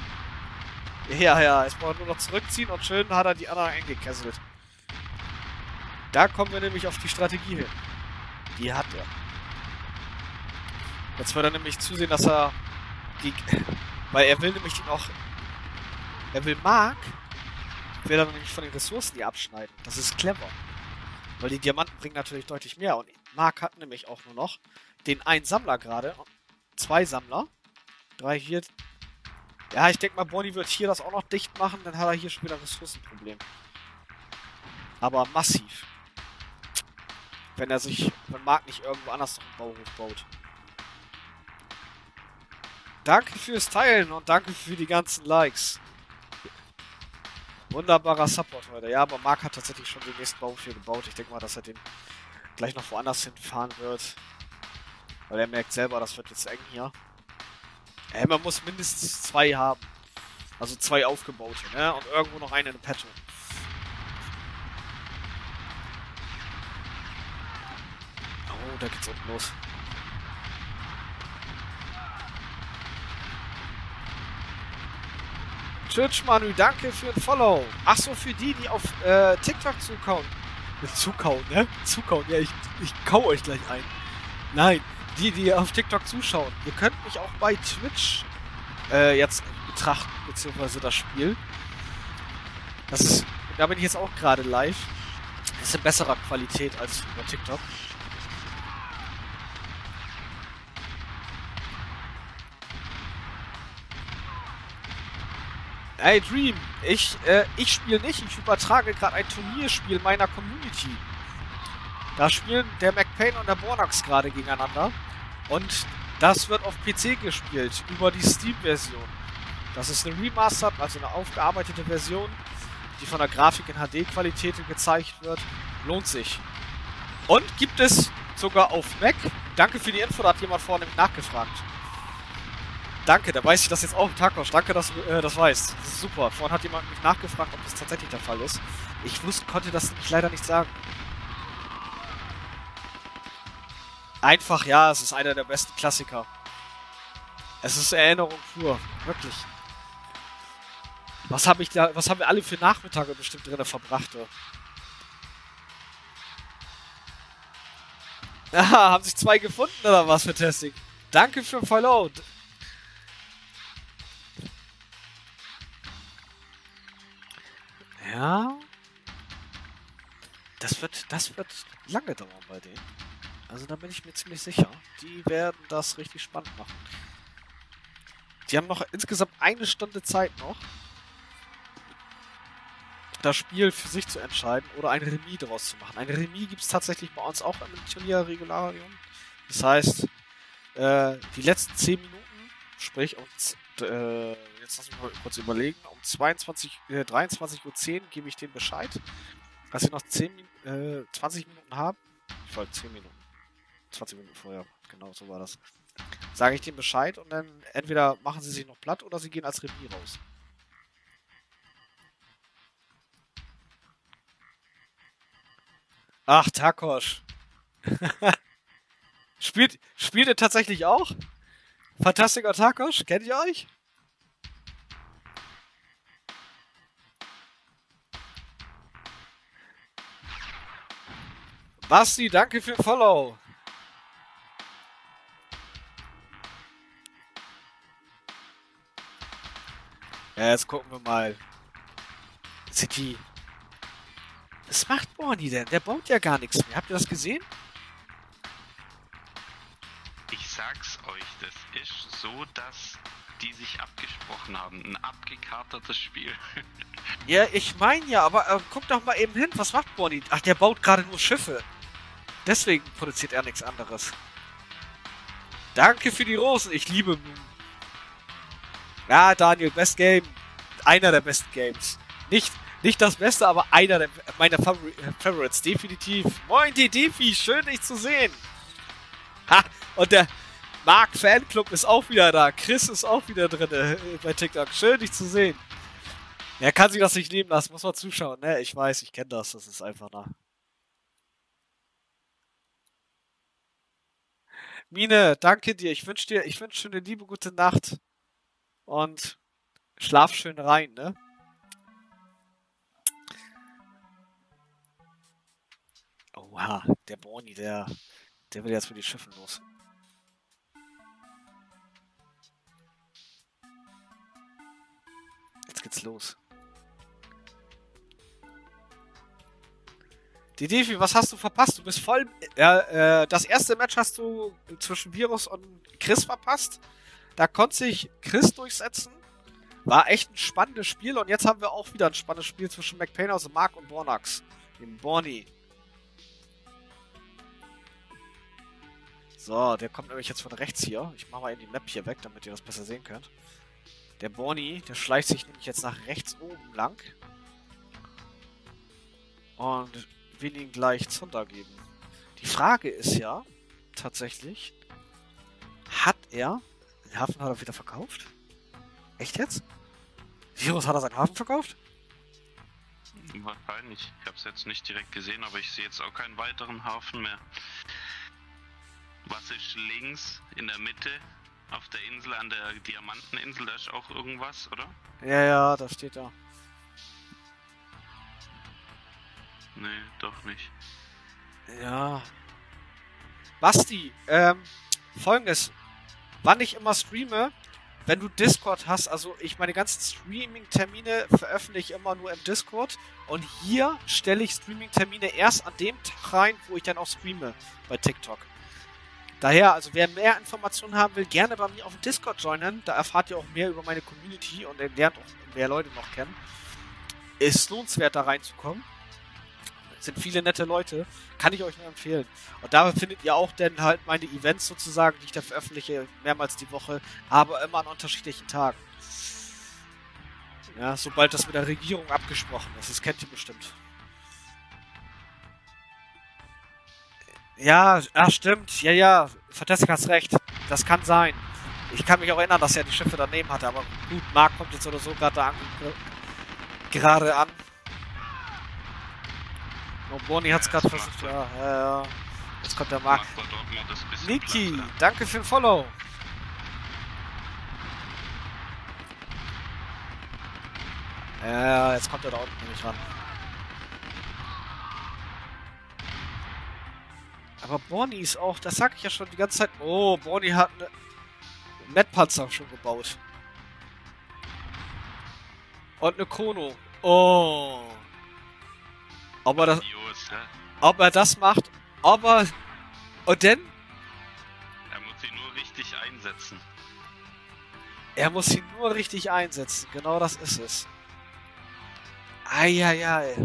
Ja, ja, jetzt braucht er nur noch zurückziehen und schön hat er die anderen eingekesselt. Da kommen wir nämlich auf die Strategie hin. Die hat er. Jetzt wird er nämlich zusehen, dass er die... Weil er will nämlich den auch... Er will Mark, will er nämlich von den Ressourcen die abschneiden. Das ist clever. Weil die Diamanten bringen natürlich deutlich mehr. Und Mark hat nämlich auch nur noch den einen Sammler gerade. Zwei Sammler. Drei hier... Ja, ich denke mal, Bonnie wird hier das auch noch dicht machen, dann hat er hier schon wieder ein Ressourcenproblem. Aber massiv. Wenn er sich, wenn Mark nicht irgendwo anders noch einen Bauhof baut. Danke fürs Teilen und danke für die ganzen Likes. Wunderbarer Support heute. Ja, aber Mark hat tatsächlich schon den nächsten Bauhof hier gebaut. Ich denke mal, dass er den gleich noch woanders hinfahren wird. Weil er merkt selber, das wird jetzt eng hier. Hey, man muss mindestens zwei haben. Also zwei aufgebaute, ne? Und irgendwo noch eine in Petto. Oh, da geht's unten los. Church Manu, danke für den Follow. Achso, für die, die auf äh, TikTok zukauen. Zukauen, ne? Zukauen, ja, ich, ich kau euch gleich ein. Nein. Die, die auf TikTok zuschauen, ihr könnt mich auch bei Twitch äh, jetzt betrachten, beziehungsweise das Spiel. Das ist, da bin ich jetzt auch gerade live. Das ist in besserer Qualität als über TikTok. Hey Dream, ich, äh, ich spiele nicht, ich übertrage gerade ein Turnierspiel meiner Community. Da spielen der McPain und der Bornax gerade gegeneinander. Und das wird auf P C gespielt, über die Steam-Version. Das ist eine Remastered, also eine aufgearbeitete Version, die von der Grafik in H D-Qualität gezeigt wird. Lohnt sich. Und gibt es sogar auf Mac. Danke für die Info, da hat jemand vorne nachgefragt. Danke, da weiß ich das jetzt auch. Takosch, danke, dass du äh, das weißt. Das ist super. Vorhin hat jemand mich nachgefragt, ob das tatsächlich der Fall ist. Ich wusste, konnte das leider nicht sagen. Einfach ja, es ist einer der besten Klassiker. Es ist Erinnerung pur, wirklich. Was, hab ich da, was haben wir alle für Nachmittage bestimmt drin verbracht? Aha, haben sich zwei gefunden oder was, Fantastic? Danke für den Follow. Ja. Das wird, das wird lange dauern bei denen. Also da bin ich mir ziemlich sicher. Die werden das richtig spannend machen. Die haben noch insgesamt eine Stunde Zeit noch, das Spiel für sich zu entscheiden oder ein Remis daraus zu machen. Ein Remis gibt es tatsächlich bei uns auch im Turnierregularium. Das heißt, äh, die letzten zehn Minuten, sprich um, äh, jetzt lass mich mal kurz überlegen, um zweiundzwanzig, äh, dreiundzwanzig Uhr zehn gebe ich denen Bescheid, dass sie noch zehn, äh, zwanzig Minuten haben. Ich wollte zehn Minuten. zwanzig Minuten vorher, genau so war das. Sage ich denen Bescheid und dann entweder machen sie sich noch platt oder sie gehen als Remis raus. Ach, Takosch. spielt, spielt ihr tatsächlich auch? Fantastic und Takosch, kennt ihr euch? Basti, danke für den Follow. Ja, jetzt gucken wir mal. City. Was macht Bonnie denn? Der baut ja gar nichts mehr. Habt ihr das gesehen? Ich sag's euch, das ist so, dass die sich abgesprochen haben. Ein abgekatertes Spiel. Ja, ich meine ja, aber äh, guck doch mal eben hin. Was macht Bonnie? Ach, der baut gerade nur Schiffe. Deswegen produziert er nichts anderes. Danke für die Rosen. Ich liebe... Ja, Daniel, Best Game. Einer der besten Games. Nicht... Nicht das Beste, aber einer der, meiner Favori Favorites, definitiv. Moin, D D F I, schön, dich zu sehen. Ha, und der Mark Fanclub ist auch wieder da. Chris ist auch wieder drin äh, bei TikTok. Schön, dich zu sehen. Er kann sich das nicht nehmen lassen, muss man zuschauen. Ne? Ich weiß, ich kenne das, das ist einfach da. Mine, danke dir. Ich wünsche dir, ich wünsche schöne Liebe, gute Nacht. Und schlaf schön rein, ne? Oha, der Bonnie, der, der will jetzt für die Schiffe los. Jetzt geht's los. Dedefi, was hast du verpasst? Du bist voll... Äh, äh, das erste Match hast du zwischen Virus und Chris verpasst. Da konnte sich Chris durchsetzen. War echt ein spannendes Spiel. Und jetzt haben wir auch wieder ein spannendes Spiel zwischen McPain, also Mark und Bornax. Dem Bonnie. So, der kommt nämlich jetzt von rechts hier. Ich mache mal eben die Map hier weg, damit ihr das besser sehen könnt. Der Bonnie, der schleicht sich nämlich jetzt nach rechts oben lang. Und will ihn gleich Zunder geben. Die Frage ist ja, tatsächlich, hat er... Den Hafen hat er wieder verkauft? Echt jetzt? Virus, hat er seinen Hafen verkauft? Wahrscheinlich. Ich habe es jetzt nicht direkt gesehen, aber ich sehe jetzt auch keinen weiteren Hafen mehr. Was ist links, in der Mitte, auf der Insel, an der Diamanteninsel, da ist auch irgendwas, oder? Ja, ja, das steht da. Nee, doch nicht. Ja. Basti, ähm, folgendes. Wann ich immer streame, wenn du Discord hast, also ich meine ganzen Streaming-Termine veröffentliche immer nur im Discord und hier stelle ich Streaming-Termine erst an dem Tag rein, wo ich dann auch streame, bei TikTok. Daher, also wer mehr Informationen haben will, gerne bei mir auf dem Discord joinen. Da erfahrt ihr auch mehr über meine Community und lernt auch mehr Leute noch kennen. Ist lohnenswert, da reinzukommen. Es sind viele nette Leute. Kann ich euch nur empfehlen. Und da findet ihr auch dann halt meine Events sozusagen, die ich da veröffentliche, mehrmals die Woche, aber immer an unterschiedlichen Tagen. Ja, sobald das mit der Regierung abgesprochen ist. Das kennt ihr bestimmt. Ja, ach stimmt, ja, ja, Fantastic, hast recht, das kann sein. Ich kann mich auch erinnern, dass er die Schiffe daneben hatte, aber gut, Mark kommt jetzt oder so gerade an, gerade an. Und Bonnie hat es gerade versucht, ja, ja, ja. Jetzt kommt der Mark. Niki, danke für den Follow. Ja, jetzt kommt er da unten nämlich ran. Aber Bonnie ist auch, das sag ich ja schon die ganze Zeit. Oh, Bonnie hat eine Metpanzer schon gebaut. Und eine Kono. Oh. Ob er das, ob er das macht, aber... Und denn? Er muss sie nur richtig einsetzen. Er muss sie nur richtig einsetzen, genau das ist es. Eieiei.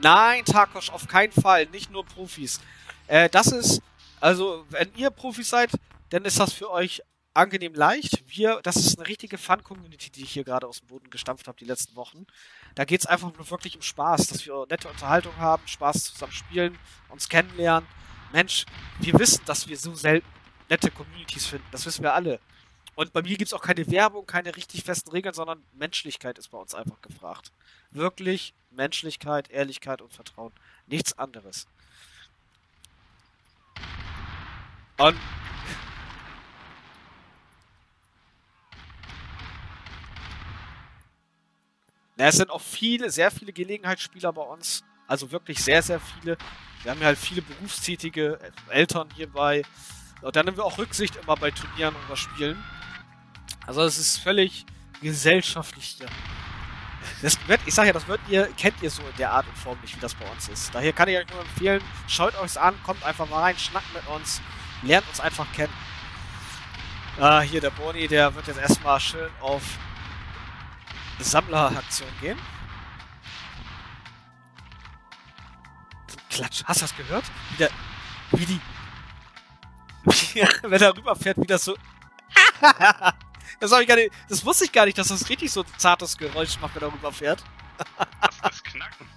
Nein, Takosch, auf keinen Fall, nicht nur Profis. Äh, das ist, also wenn ihr Profis seid, dann ist das für euch angenehm leicht. Wir, das ist eine richtige Fun-Community, die ich hier gerade aus dem Boden gestampft habe die letzten Wochen. Da geht es einfach nur wirklich um Spaß, dass wir nette Unterhaltung haben, Spaß zusammen spielen, uns kennenlernen. Mensch, wir wissen, dass wir so selten nette Communities finden, das wissen wir alle. Und bei mir gibt es auch keine Werbung, keine richtig festen Regeln, sondern Menschlichkeit ist bei uns einfach gefragt. Wirklich Menschlichkeit, Ehrlichkeit und Vertrauen. Nichts anderes. Und... Na, es sind auch viele, sehr viele Gelegenheitsspieler bei uns. Also wirklich sehr, sehr viele. Wir haben ja halt viele berufstätige Eltern hierbei. Und dann nehmen wir auch Rücksicht immer bei Turnieren und bei Spielen. Also es ist völlig gesellschaftlich hier. Das wird, ich sag ja, das wird ihr, kennt ihr so in der Art und Form nicht, wie das bei uns ist. Daher kann ich euch nur empfehlen, schaut euch's an, kommt einfach mal rein, schnackt mit uns, lernt uns einfach kennen. Ah, hier der Boni, der wird jetzt erstmal schön auf Sammleraktion gehen. Klatsch, hast du das gehört? Wie, der, wie die... Wenn er rüberfährt, wie das so... Das hab ich gar nicht, das wusste ich gar nicht, dass das richtig so ein zartes Geräusch macht, wenn er rüberfährt. Das, das Knacken.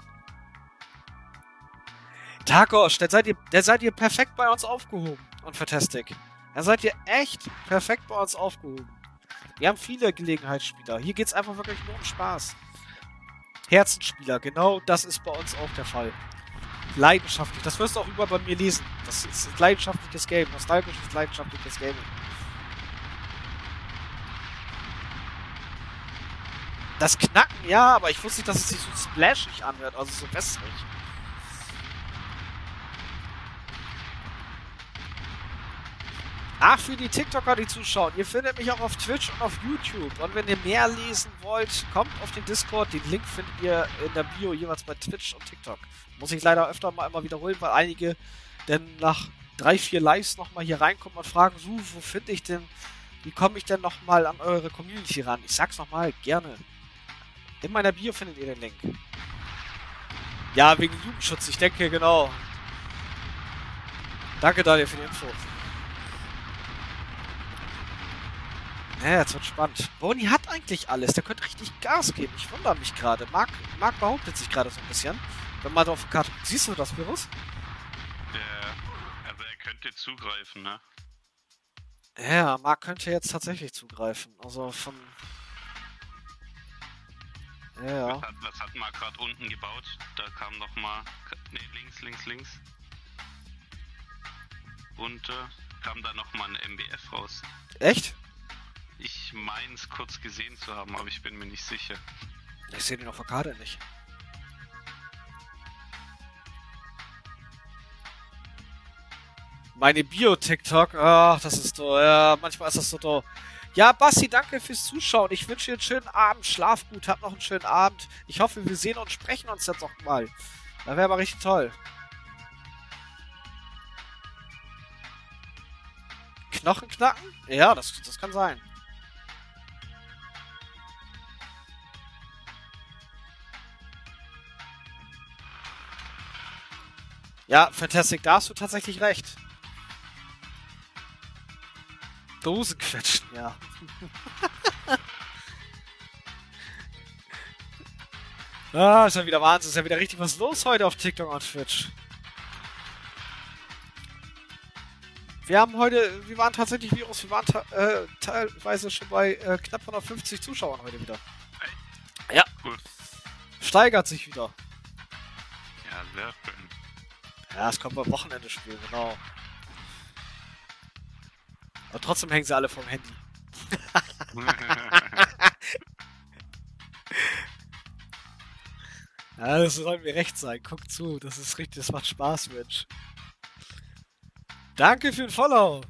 Takosch, da seid ihr, da seid ihr perfekt bei uns aufgehoben. Und Fantastic. Da seid ihr echt perfekt bei uns aufgehoben. Wir haben viele Gelegenheitsspieler. Hier geht's einfach wirklich nur um Spaß. Herzensspieler, genau das ist bei uns auch der Fall. Leidenschaftlich, das wirst du auch über bei mir lesen. Das ist leidenschaftliches Game, nostalgisches leidenschaftliches Game. Das Knacken, ja, aber ich wusste nicht, dass es sich so splashig anhört, also so wässrig. Ach, für die TikToker, die zuschauen, ihr findet mich auch auf Twitch und auf YouTube. Und wenn ihr mehr lesen wollt, kommt auf den Discord. Den Link findet ihr in der Bio jeweils bei Twitch und TikTok. Muss ich leider öfter mal immer wiederholen, weil einige dann nach drei, vier Lives nochmal hier reinkommen und fragen, so, wo finde ich denn, wie komme ich denn nochmal an eure Community ran? Ich sag's nochmal, gerne. In meiner Bio findet ihr den Link. Ja, wegen Jugendschutz, ich denke, genau. Danke, Daniel, für die Info. Naja, jetzt wird spannend. Bonnie hat eigentlich alles. Der könnte richtig Gas geben. Ich wundere mich gerade. Mark, Mark behauptet sich gerade so ein bisschen. Wenn man drauf Karte... Siehst du das, Virus? Ja, aber er könnte zugreifen, ne? Ja, Mark könnte jetzt tatsächlich zugreifen. Also von... Ja. Was hat, was hat Mark gerade unten gebaut? Da kam noch mal... Ne, links, links, links. Und äh, kam da noch mal ein M B F raus. Echt? Ich meine es kurz gesehen zu haben, aber ich bin mir nicht sicher. Ich sehe den auf der Karte nicht. Meine Bio-TikTok, ach, das ist so, ja, manchmal ist das so doof. Ja, Basti, danke fürs Zuschauen. Ich wünsche dir einen schönen Abend, schlaf gut, hab noch einen schönen Abend. Ich hoffe, wir sehen und sprechen uns jetzt noch mal. Das wäre aber richtig toll. Knochen knacken? Ja, das, das kann sein. Ja, Fantastic, da hast du tatsächlich recht. Dosen quetschen, ja. Ah, ist ja wieder Wahnsinn, ist ja wieder richtig was los heute auf TikTok und Twitch. Wir haben heute, wir waren tatsächlich Virus, wir waren äh, teilweise schon bei äh, knapp hundertfünfzig Zuschauern heute wieder. Ja, cool. Steigert sich wieder. Ja, sehr schön. Ja, es kommt beim Wochenende spielen, genau. Aber trotzdem hängen sie alle vom Handy. Ja, das soll mir recht sein. Guck zu, das ist richtig, das macht Spaß, Mensch. Danke für den Follow.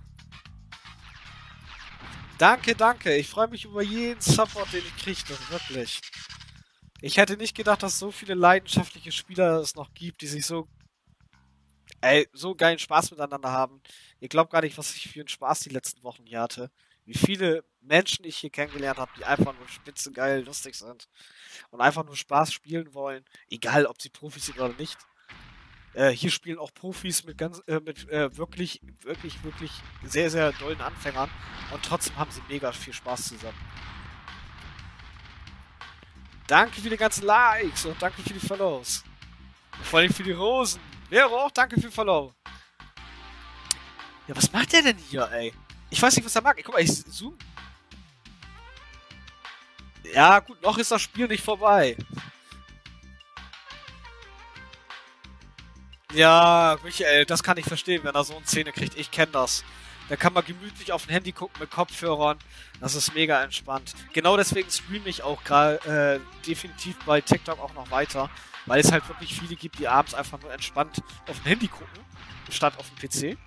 Danke, danke. Ich freue mich über jeden Support, den ich kriege, das wirklich. Ich hätte nicht gedacht, dass es so viele leidenschaftliche Spieler es noch gibt, die sich so ey, so geilen Spaß miteinander haben. Ihr glaubt gar nicht, was ich für einen Spaß die letzten Wochen hier hatte. Wie viele Menschen ich hier kennengelernt habe, die einfach nur spitze geil, lustig sind und einfach nur Spaß spielen wollen, egal ob sie Profis sind oder nicht. Äh, hier spielen auch Profis mit ganz äh, mit äh, wirklich, wirklich, wirklich sehr, sehr dollen Anfängern und trotzdem haben sie mega viel Spaß zusammen. Danke für die ganzen Likes und danke für die Follows. Und vor allem für die Rosen. Vero auch, danke für Follow. Ja, was macht der denn hier, ey? Ich weiß nicht, was er mag. Ich guck mal, ich zoom. Ja, gut, noch ist das Spiel nicht vorbei. Ja, Michael, das kann ich verstehen, wenn er so eine Szene kriegt. Ich kenne das. Da kann man gemütlich auf dem Handy gucken mit Kopfhörern. Das ist mega entspannt. Genau deswegen streame ich auch gerade äh, definitiv bei TikTok auch noch weiter. Weil es halt wirklich viele gibt, die abends einfach nur entspannt auf dem Handy gucken, statt auf dem P C.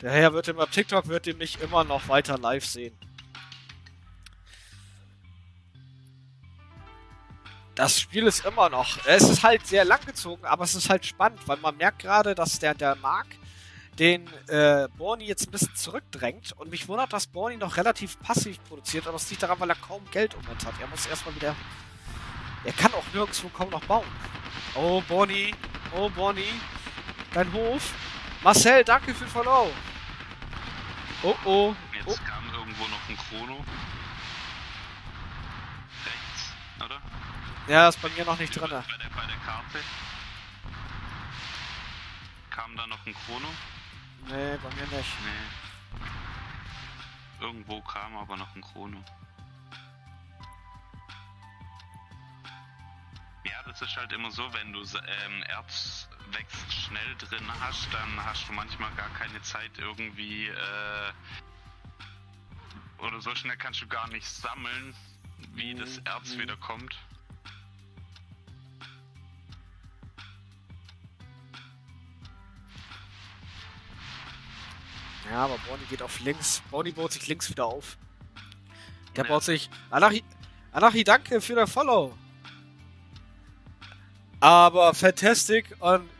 Daher wird ihr bei TikTok wird ihr mich immer noch weiter live sehen. Das Spiel ist immer noch. Es ist halt sehr lang gezogen, aber es ist halt spannend, weil man merkt gerade, dass der, der Mark den äh, Bonnie jetzt ein bisschen zurückdrängt. Und mich wundert, dass Bonnie noch relativ passiv produziert, aber es liegt daran, weil er kaum Geld im Moment hat. Er muss erstmal wieder. Er kann auch nirgendwo kaum noch bauen. Oh, Bonnie. Oh, Bonnie. Dein Hof. Marcel, danke für den Follow. Oh, oh. Jetzt oh. Kam irgendwo noch ein Chrono. Rechts, oder? Ja, ist bei mir noch nicht drin. Bei der, bei der Karte. Kam da noch ein Chrono? Nee, bei mir nicht. Nee. Irgendwo kam aber noch ein Chrono. Ja, das ist halt immer so, wenn du ähm, Erz wächst schnell drin hast, dann hast du manchmal gar keine Zeit irgendwie, äh, oder so schnell kannst du gar nicht sammeln, wie das Erz wieder kommt. Ja, aber Bonnie geht auf links. Bonnie baut sich links wieder auf. Der ja. baut sich... Anachi, Anachi, danke für den Follow. Aber Fantastic und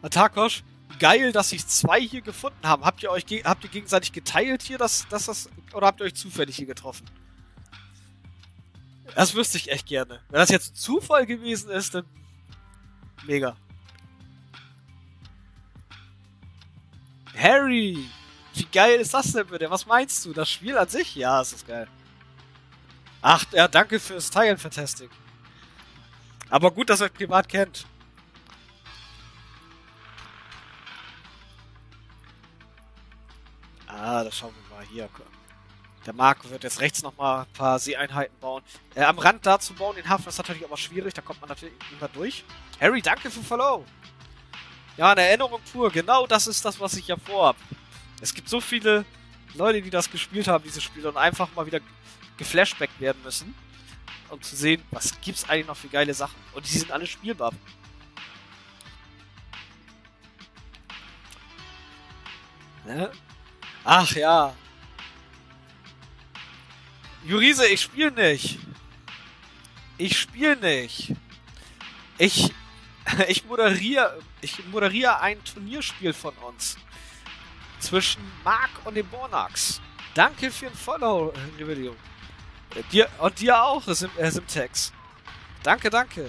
Atakosch, geil, dass sich zwei hier gefunden haben. Habt ihr euch habt ihr gegenseitig geteilt hier, dass, dass das oder habt ihr euch zufällig hier getroffen? Das wüsste ich echt gerne. Wenn das jetzt ein Zufall gewesen ist, dann mega. Harry, wie geil ist das denn bitte? Was meinst du? Das Spiel an sich? Ja, es ist geil. Ach, ja, danke fürs Teilen, Fantastic. Aber gut, dass ihr euch privat kennt. Ah, das schauen wir mal hier. Der Marco wird jetzt rechts nochmal ein paar Seeeinheiten bauen. Äh, am Rand da zu bauen, den Hafen, ist natürlich aber schwierig. Da kommt man natürlich immer durch. Harry, danke für Follow. Ja, eine Erinnerung pur. Genau das ist das, was ich ja vorhab. Es gibt so viele Leute, die das gespielt haben, dieses Spiel, und einfach mal wieder geflashbackt werden müssen. Um zu sehen, was gibt's eigentlich noch für geile Sachen. Und die sind alle spielbar. Ne? Ach ja. Jurise, ich spiele nicht. Ich spiele nicht. Ich, ich moderiere ich moderiere ein Turnierspiel von uns. Zwischen Mark und dem Bornax. Danke für den Follow, Rebellion. Dir, und dir auch, Sim, äh, Simtex. Danke, danke.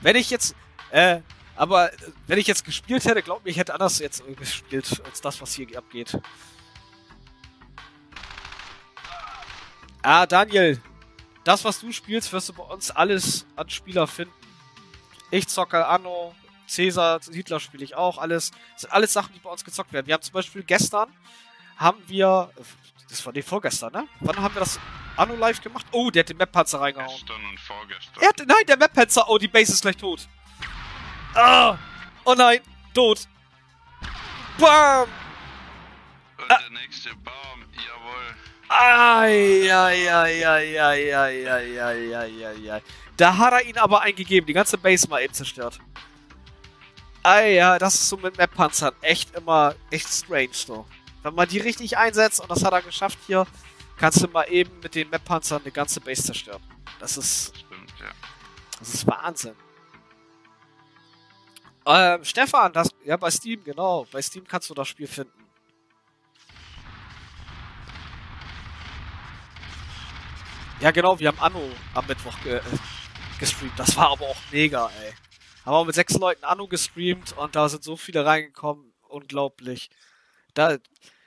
Wenn ich jetzt, äh, aber wenn ich jetzt gespielt hätte, glaubt mir, ich hätte anders jetzt gespielt, als das, was hier abgeht. Ah, Daniel, das, was du spielst, wirst du bei uns alles an Spieler finden. Ich zocke Anno, Caesar, Siedler spiele ich auch, alles. Das sind alles Sachen, die bei uns gezockt werden. Wir haben zum Beispiel gestern, haben wir, das war die vorgestern, ne? Wann haben wir das Anno live gemacht? Oh, der hat den Map-Panzer reingehauen. Gestern und vorgestern. Er hat, nein, der Map-Panzer, oh, die Base ist gleich tot. Ah, oh nein, tot. Bam! Und ah. Der nächste Baum, jawohl. Ai, ai, ai, ai, ai, ai, ai, ai, ai, ai, ai. Da hat er ihn aber eingegeben, die ganze Base mal eben zerstört. Ah ja, das ist so mit Map-Panzern echt immer, echt strange so. Wenn man die richtig einsetzt, und das hat er geschafft hier, kannst du mal eben mit den Map-Panzern eine ganze Base zerstören. Das ist... Stimmt, ja. Das ist Wahnsinn. Ähm, Stefan, das... Ja, bei Steam, genau. Bei Steam kannst du das Spiel finden. Ja, genau, wir haben Anno am Mittwoch ge gestreamt. Das war aber auch mega, ey. Haben auch mit sechs Leuten Anno gestreamt und da sind so viele reingekommen. Unglaublich. Da, ich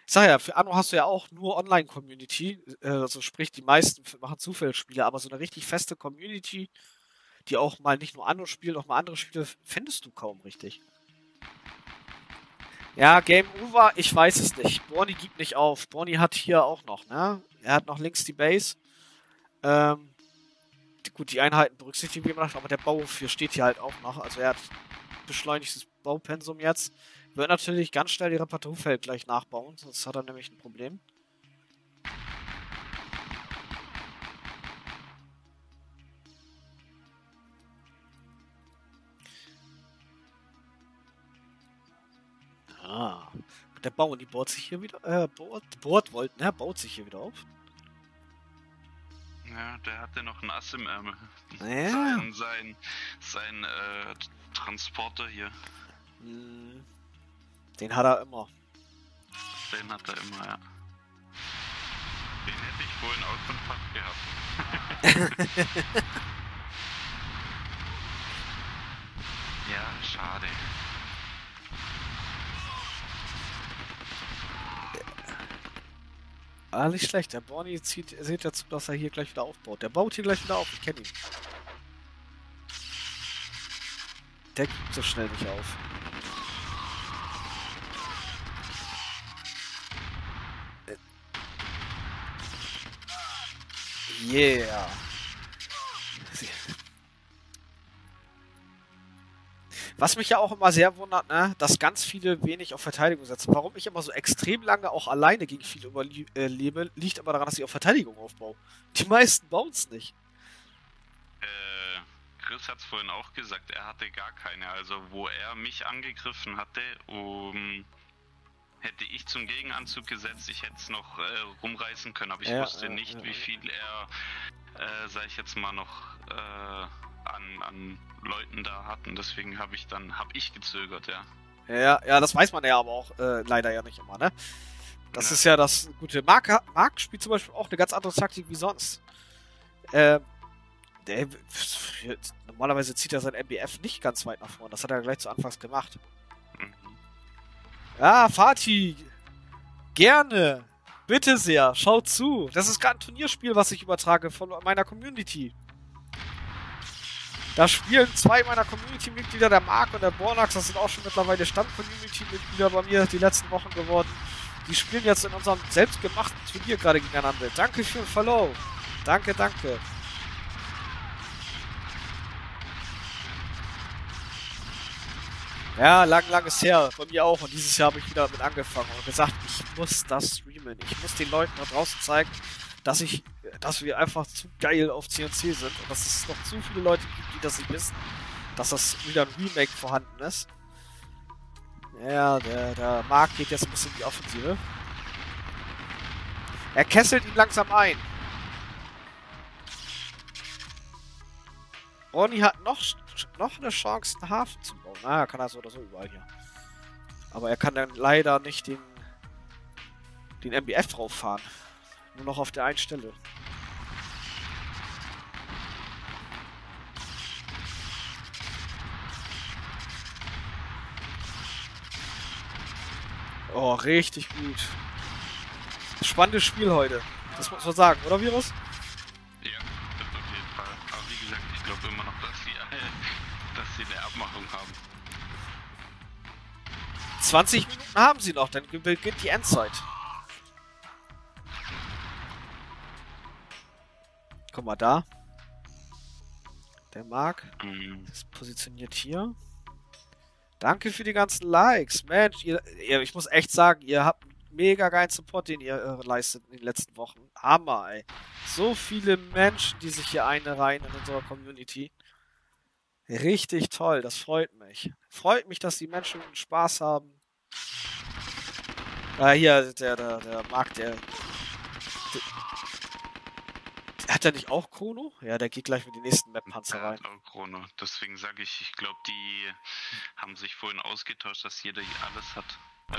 sag ja, für Anno hast du ja auch nur Online-Community. Also sprich, die meisten machen Zufallsspiele, aber so eine richtig feste Community, die auch mal nicht nur Anno spielt, auch mal andere Spiele, findest du kaum richtig. Ja, Game Over, ich weiß es nicht. Bornie gibt nicht auf. Bornie hat hier auch noch, ne? Er hat noch links die Base. Ähm, gut, die Einheiten berücksichtigen wir noch, aber der Bau hier steht hier halt auch noch. Also er hat beschleunigtes Baupensum jetzt. Wird natürlich ganz schnell die Reparaturfeld gleich nachbauen, sonst hat er nämlich ein Problem. Ah, der Bauern, die bohrt sich hier wieder, äh, bohrt, bohrt wollten, ne, baut sich hier wieder auf. Ja, der hatte noch ein Ass im Ärmel. Ja. Sein, sein, sein äh, Transporter hier. Den hat er immer. Den hat er immer, ja. Den hätte ich wohl in Out und Pack gehabt. Ja, schade. Ah, nicht schlecht. Der Bonnie zieht, seht dazu, dass er hier gleich wieder aufbaut. Der baut hier gleich wieder auf. Ich kenne ihn. Der gibt so schnell nicht auf. Yeah. Was mich ja auch immer sehr wundert, ne, dass ganz viele wenig auf Verteidigung setzen. Warum ich immer so extrem lange auch alleine gegen viele überlebe, liegt aber daran, dass ich auf Verteidigung aufbaue. Die meisten bauen es nicht. Äh, Chris hat es vorhin auch gesagt, er hatte gar keine. Also wo er mich angegriffen hatte, um, hätte ich zum Gegenanzug gesetzt, ich hätte es noch äh, rumreißen können. Aber ich ja, wusste nicht, ja, wie viel er, äh, sag ich jetzt mal, noch... Äh, An, an Leuten da hatten, deswegen habe ich dann, habe ich gezögert, ja. Ja, ja, das weiß man ja aber auch äh, leider ja nicht immer, ne? Das ja. ist ja das Gute. Mark, Mark spielt zum Beispiel auch eine ganz andere Taktik wie sonst. Äh, der, normalerweise zieht er sein M B F nicht ganz weit nach vorne, das hat er gleich zu Anfangs gemacht. Mhm. Ja, Fatih, gerne, bitte sehr, schaut zu. Das ist gerade ein Turnierspiel, was ich übertrage von meiner Community. Da spielen zwei meiner Community-Mitglieder, der Marc und der Bornax, das sind auch schon mittlerweile Stand-Community-Mitglieder bei mir die letzten Wochen geworden. Die spielen jetzt in unserem selbstgemachten Turnier gerade gegeneinander. Danke für den Follow. Danke, danke. Ja, lang, lang ist her. Bei mir auch. Und dieses Jahr habe ich wieder mit angefangen und gesagt, ich muss das streamen. Ich muss den Leuten da draußen zeigen, dass ich, dass wir einfach zu geil auf C N C sind und dass es noch zu viele Leute gibt, die das nicht wissen, dass das wieder ein Remake vorhanden ist. Ja, der, der Marc geht jetzt ein bisschen in die Offensive. Er kesselt ihn langsam ein. Ronny hat noch, noch eine Chance, einen Hafen zu bauen. Na, ah, kann er so oder so überall hier. Aber er kann dann leider nicht den, den M B F drauf fahren. Nur noch auf der einen Stelle. Oh, richtig gut. Spannendes Spiel heute. Das muss man sagen, oder Virus? Ja, das auf jeden Fall. Aber wie gesagt, ich glaube immer noch, dass sie, äh, dass sie eine Abmachung haben. zwanzig Minuten haben sie noch, dann beginnt die Endzeit. Guck mal da. Der Marc ist positioniert hier. Danke für die ganzen Likes. Mensch, ihr, ihr, ich muss echt sagen, ihr habt mega geilen Support, den ihr äh, leistet in den letzten Wochen. Hammer, ey. So viele Menschen, die sich hier einreihen in unserer Community. Richtig toll, das freut mich. Freut mich, dass die Menschen Spaß haben. Ah, hier, der, der, der Marc, der, der... Hat er nicht auch Chrono? Ja, der geht gleich mit den nächsten Map-Panzer rein. Der hat auch Chrono. Deswegen sage ich, ich glaube, die haben sich vorhin ausgetauscht, dass jeder alles hat.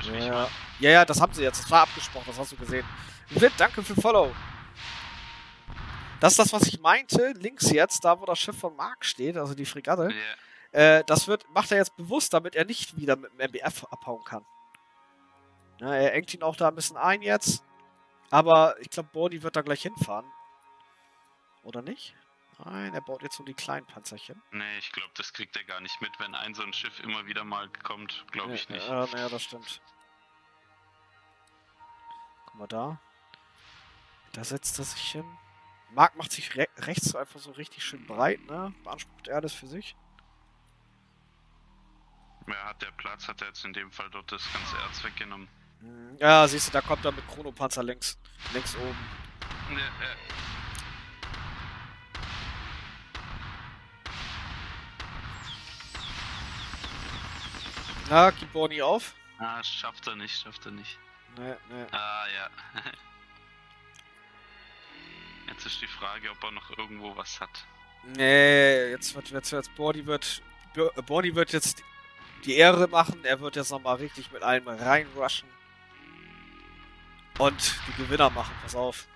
Ja. ja, ja, das haben sie jetzt. Das war abgesprochen, das hast du gesehen. Witt, danke für Follow. Das ist das, was ich meinte. Links jetzt, da wo das Schiff von Marc steht, also die Fregatte. Yeah. Äh, das wird, macht er jetzt bewusst, damit er nicht wieder mit dem M B F abhauen kann. Ja, er engt ihn auch da ein bisschen ein jetzt. Aber ich glaube, Bonnie wird da gleich hinfahren. Oder nicht? Nein, er baut jetzt nur die kleinen Panzerchen. Nee, ich glaube, das kriegt er gar nicht mit, wenn ein so ein Schiff immer wieder mal kommt, glaube nee, ich nicht. Ja, äh, naja, das stimmt. Guck mal da. Da setzt er sich hin. Marc macht sich re rechts einfach so richtig schön breit, ne? Beansprucht er das für sich. Ja, hat der Platz, hat er jetzt in dem Fall dort das ganze Erz weggenommen. Ja, siehst du, da kommt er mit Chronopanzer links, links oben. Nee, äh. Na, gib Bonnie auf. Ah, schafft er nicht, schafft er nicht. Nee, nee. Ah, ja. Jetzt ist die Frage, ob er noch irgendwo was hat. Nee, jetzt wird, jetzt, jetzt Bonnie wird, Bonnie wird jetzt die Ehre machen. Er wird jetzt nochmal richtig mit allem reinrushen. Und die Gewinner machen, pass auf.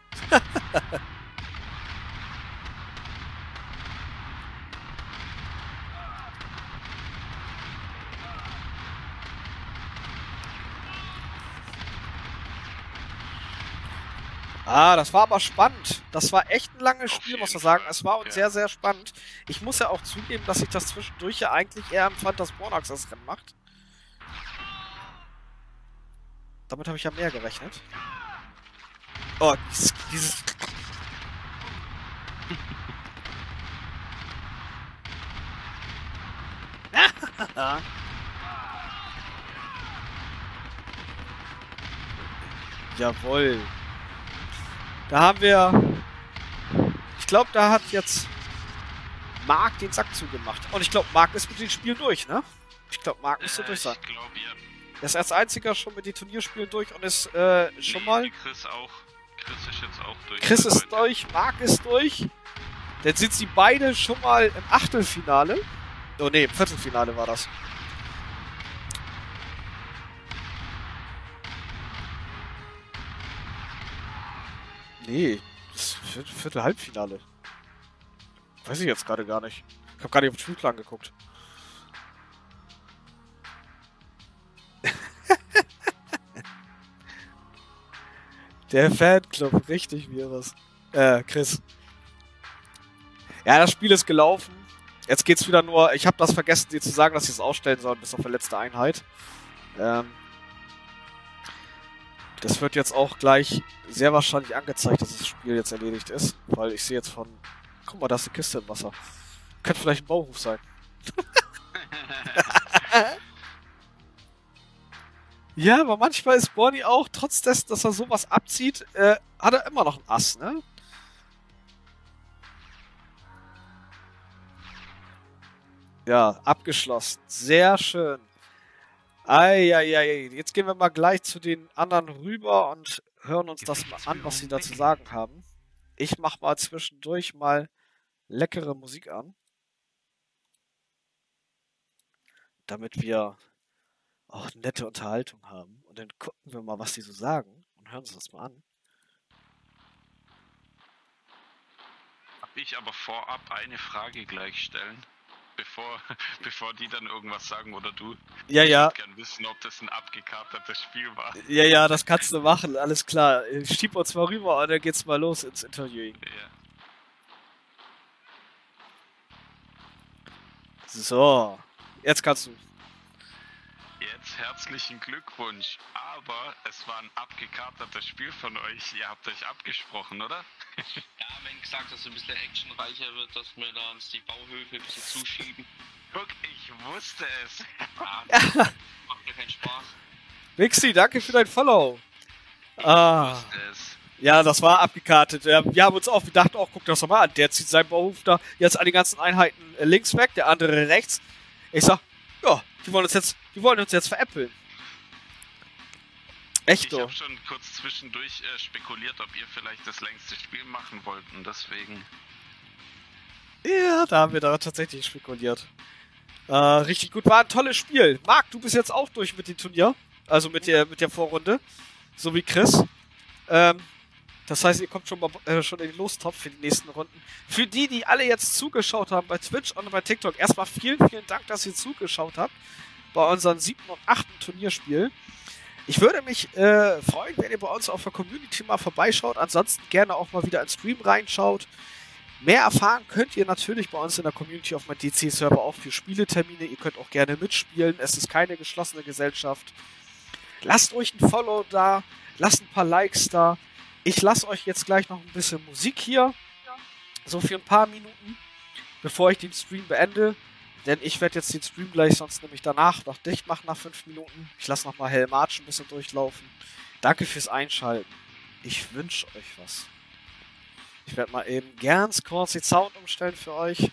Ah, das war aber spannend. Das war echt ein langes Spiel, muss man sagen. Es war uns sehr, sehr spannend. Ich muss ja auch zugeben, dass ich das zwischendurch ja eigentlich eher empfand, dass Bornax das Rennen macht. Damit habe ich ja mehr gerechnet. Oh, dieses... dieses Jawohl. Da haben wir... Ich glaube, da hat jetzt Marc den Sack zugemacht. Und ich glaube, Marc ist mit dem Spiel durch, ne? Ich glaube, Marc müsste äh, durch sein. Ich glaube, ja. Er ist als einziger schon mit den Turnierspielen durch und ist äh, schon nee, mal... Chris auch. Chris ist jetzt auch durch. Chris ist heute. durch, Marc ist durch. Dann sind sie beide schon mal im Achtelfinale. Oh ne, im Viertelfinale war das. Nee, das Viertel-Halbfinale. Weiß ich jetzt gerade gar nicht. Ich habe gar nicht auf den Spielplan geguckt. Der Fanclub, richtig Virus. Äh, Chris. Ja, das Spiel ist gelaufen. Jetzt geht's wieder nur... Ich habe das vergessen, dir zu sagen, dass sie es ausstellen sollen, bis auf die letzte Einheit. Ähm... Das wird jetzt auch gleich sehr wahrscheinlich angezeigt, dass das Spiel jetzt erledigt ist. Weil ich sehe jetzt von... Guck mal, da ist eine Kiste im Wasser. Könnte vielleicht ein Bauhof sein. Ja, aber manchmal ist Bonnie auch, trotz dessen, dass er sowas abzieht, äh, hat er immer noch einen Ass, ne? Ja, abgeschlossen. Sehr schön. Eieiei, jetzt gehen wir mal gleich zu den anderen rüber und hören uns das mal an, was sie da zu sagen haben. Ich mach mal zwischendurch mal leckere Musik an. Damit wir auch nette Unterhaltung haben. Und dann gucken wir mal, was die so sagen und hören uns das mal an. Hab ich aber vorab eine Frage gleich stellen. Bevor, bevor die dann irgendwas sagen oder du. Ja, ja. Ich würde gerne wissen, ob das ein abgekatertes Spiel war. Ja, ja, das kannst du machen, alles klar. Schieb uns mal rüber und dann geht's mal los ins Interviewing. Ja. So, jetzt kannst du. Jetzt? herzlichen Glückwunsch, aber es war ein abgekatertes Spiel von euch. Ihr habt euch abgesprochen, oder? Ja, wir haben gesagt, dass es ein bisschen actionreicher wird, dass wir da uns die Bauhöfe ein bisschen zuschieben. Guck, ich wusste es. Ah, das macht ja keinen Spaß. Wixi, danke für dein Follow. Ich ah. wusste es. Ja, das war abgekartet. Wir haben uns auch gedacht, oh, guck das doch mal an. Der zieht seinen Bauhof da jetzt an den ganzen Einheiten links weg, der andere rechts. Ich sag, ja, die wollen uns jetzt, die wollen uns jetzt veräppeln. Echt ich doch. Ich habe schon kurz zwischendurch äh, spekuliert, ob ihr vielleicht das längste Spiel machen wollten, deswegen. Ja, da haben wir da tatsächlich spekuliert. Äh, richtig gut, war ein tolles Spiel. Marc, du bist jetzt auch durch mit dem Turnier, also mit der, mit der Vorrunde, so wie Chris. Ähm, das heißt, ihr kommt schon mal äh, schon in den Lostopf für die nächsten Runden. Für die, die alle jetzt zugeschaut haben bei Twitch und bei TikTok, erstmal vielen, vielen Dank, dass ihr zugeschaut habt bei unserem siebten und achten Turnierspiel. Ich würde mich äh, freuen, wenn ihr bei uns auf der Community mal vorbeischaut. Ansonsten gerne auch mal wieder ins Stream reinschaut. Mehr erfahren könnt ihr natürlich bei uns in der Community auf meinem D C-Server auch für Spieletermine. Ihr könnt auch gerne mitspielen. Es ist keine geschlossene Gesellschaft. Lasst euch ein Follow da. Lasst ein paar Likes da. Ich lasse euch jetzt gleich noch ein bisschen Musik hier. Ja. So für ein paar Minuten, bevor ich den Stream beende. Denn ich werde jetzt den Stream gleich, sonst nämlich danach noch dicht machen nach fünf Minuten. Ich lasse nochmal Hellmarch ein bisschen durchlaufen. Danke fürs Einschalten. Ich wünsche euch was. Ich werde mal eben ganz kurz den Sound umstellen für euch.